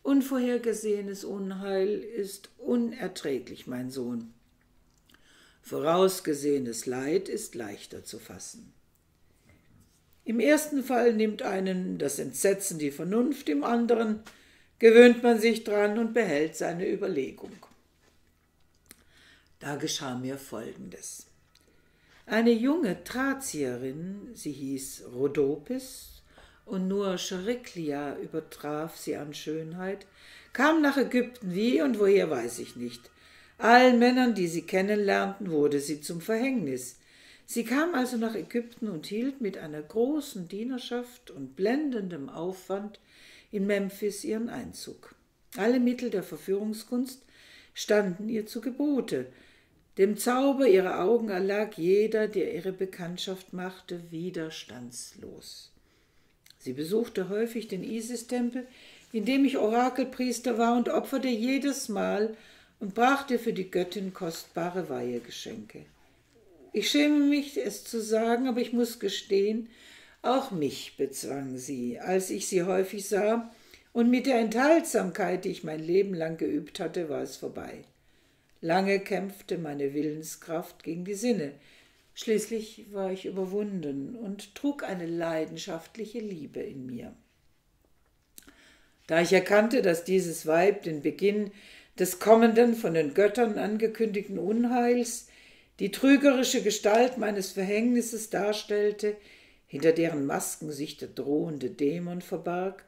Unvorhergesehenes Unheil ist unerträglich, mein Sohn. Vorausgesehenes Leid ist leichter zu fassen. Im ersten Fall nimmt einen das Entsetzen die Vernunft, im anderen gewöhnt man sich dran und behält seine Überlegung. Da geschah mir Folgendes. Eine junge Thrazierin, sie hieß Rhodopis und nur Charikleia übertraf sie an Schönheit, kam nach Ägypten, wie und woher weiß ich nicht. Allen Männern, die sie kennenlernten, wurde sie zum Verhängnis. Sie kam also nach Ägypten und hielt mit einer großen Dienerschaft und blendendem Aufwand in Memphis ihren Einzug. Alle Mittel der Verführungskunst standen ihr zu Gebote. Dem Zauber ihrer Augen erlag jeder, der ihre Bekanntschaft machte, widerstandslos. Sie besuchte häufig den Isis-Tempel, in dem ich Orakelpriester war, und opferte jedes Mal und brachte für die Göttin kostbare Weihegeschenke. Ich schäme mich, es zu sagen, aber ich muss gestehen, auch mich bezwang sie, als ich sie häufig sah, und mit der Enthaltsamkeit, die ich mein Leben lang geübt hatte, war es vorbei. Lange kämpfte meine Willenskraft gegen die Sinne. Schließlich war ich überwunden und trug eine leidenschaftliche Liebe in mir. Da ich erkannte, dass dieses Weib den Beginn des kommenden, von den Göttern angekündigten Unheils, die trügerische Gestalt meines Verhängnisses darstellte, hinter deren Masken sich der drohende Dämon verbarg,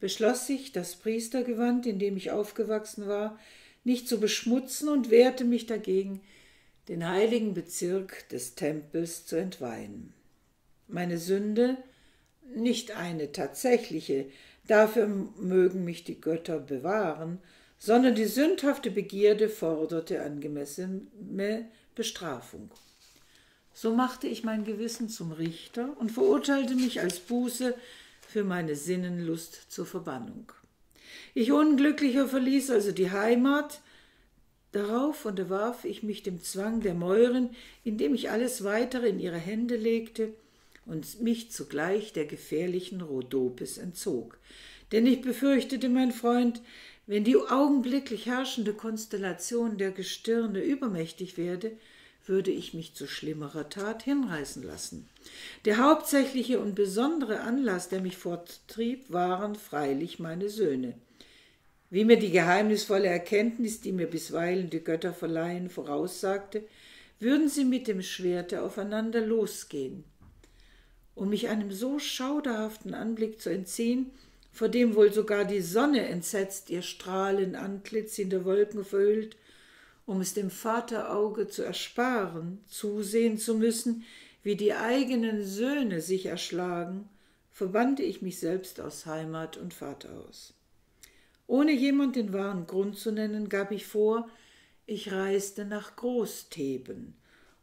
beschloss ich, das Priestergewand, in dem ich aufgewachsen war, nicht zu beschmutzen und wehrte mich dagegen, den heiligen Bezirk des Tempels zu entweihen. Meine Sünde, nicht eine tatsächliche, dafür mögen mich die Götter bewahren, sondern die sündhafte Begierde forderte angemessene Bestrafung. So machte ich mein Gewissen zum Richter und verurteilte mich als Buße für meine Sinnenlust zur Verbannung. Ich Unglücklicher verließ also die Heimat. Darauf unterwarf ich mich dem Zwang der Mäuren, indem ich alles Weitere in ihre Hände legte und mich zugleich der gefährlichen Rhodopis entzog. Denn ich befürchtete, mein Freund, wenn die augenblicklich herrschende Konstellation der Gestirne übermächtig werde, würde ich mich zu schlimmerer Tat hinreißen lassen. Der hauptsächliche und besondere Anlass, der mich forttrieb, waren freilich meine Söhne. Wie mir die geheimnisvolle Erkenntnis, die mir bisweilen die Götter verleihen, voraussagte, würden sie mit dem Schwerte aufeinander losgehen. Um mich einem so schauderhaften Anblick zu entziehen, vor dem wohl sogar die Sonne entsetzt ihr strahlend Antlitz hinter Wolken verhüllt, um es dem Vaterauge zu ersparen, zusehen zu müssen, wie die eigenen Söhne sich erschlagen, verbannte ich mich selbst aus Heimat und Vaterhaus. Ohne jemand den wahren Grund zu nennen, gab ich vor, ich reiste nach Großtheben,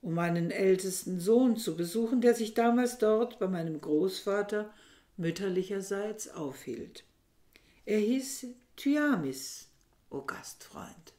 um meinen ältesten Sohn zu besuchen, der sich damals dort bei meinem Großvater mütterlicherseits aufhielt. Er hieß Thyamis, o Gastfreund.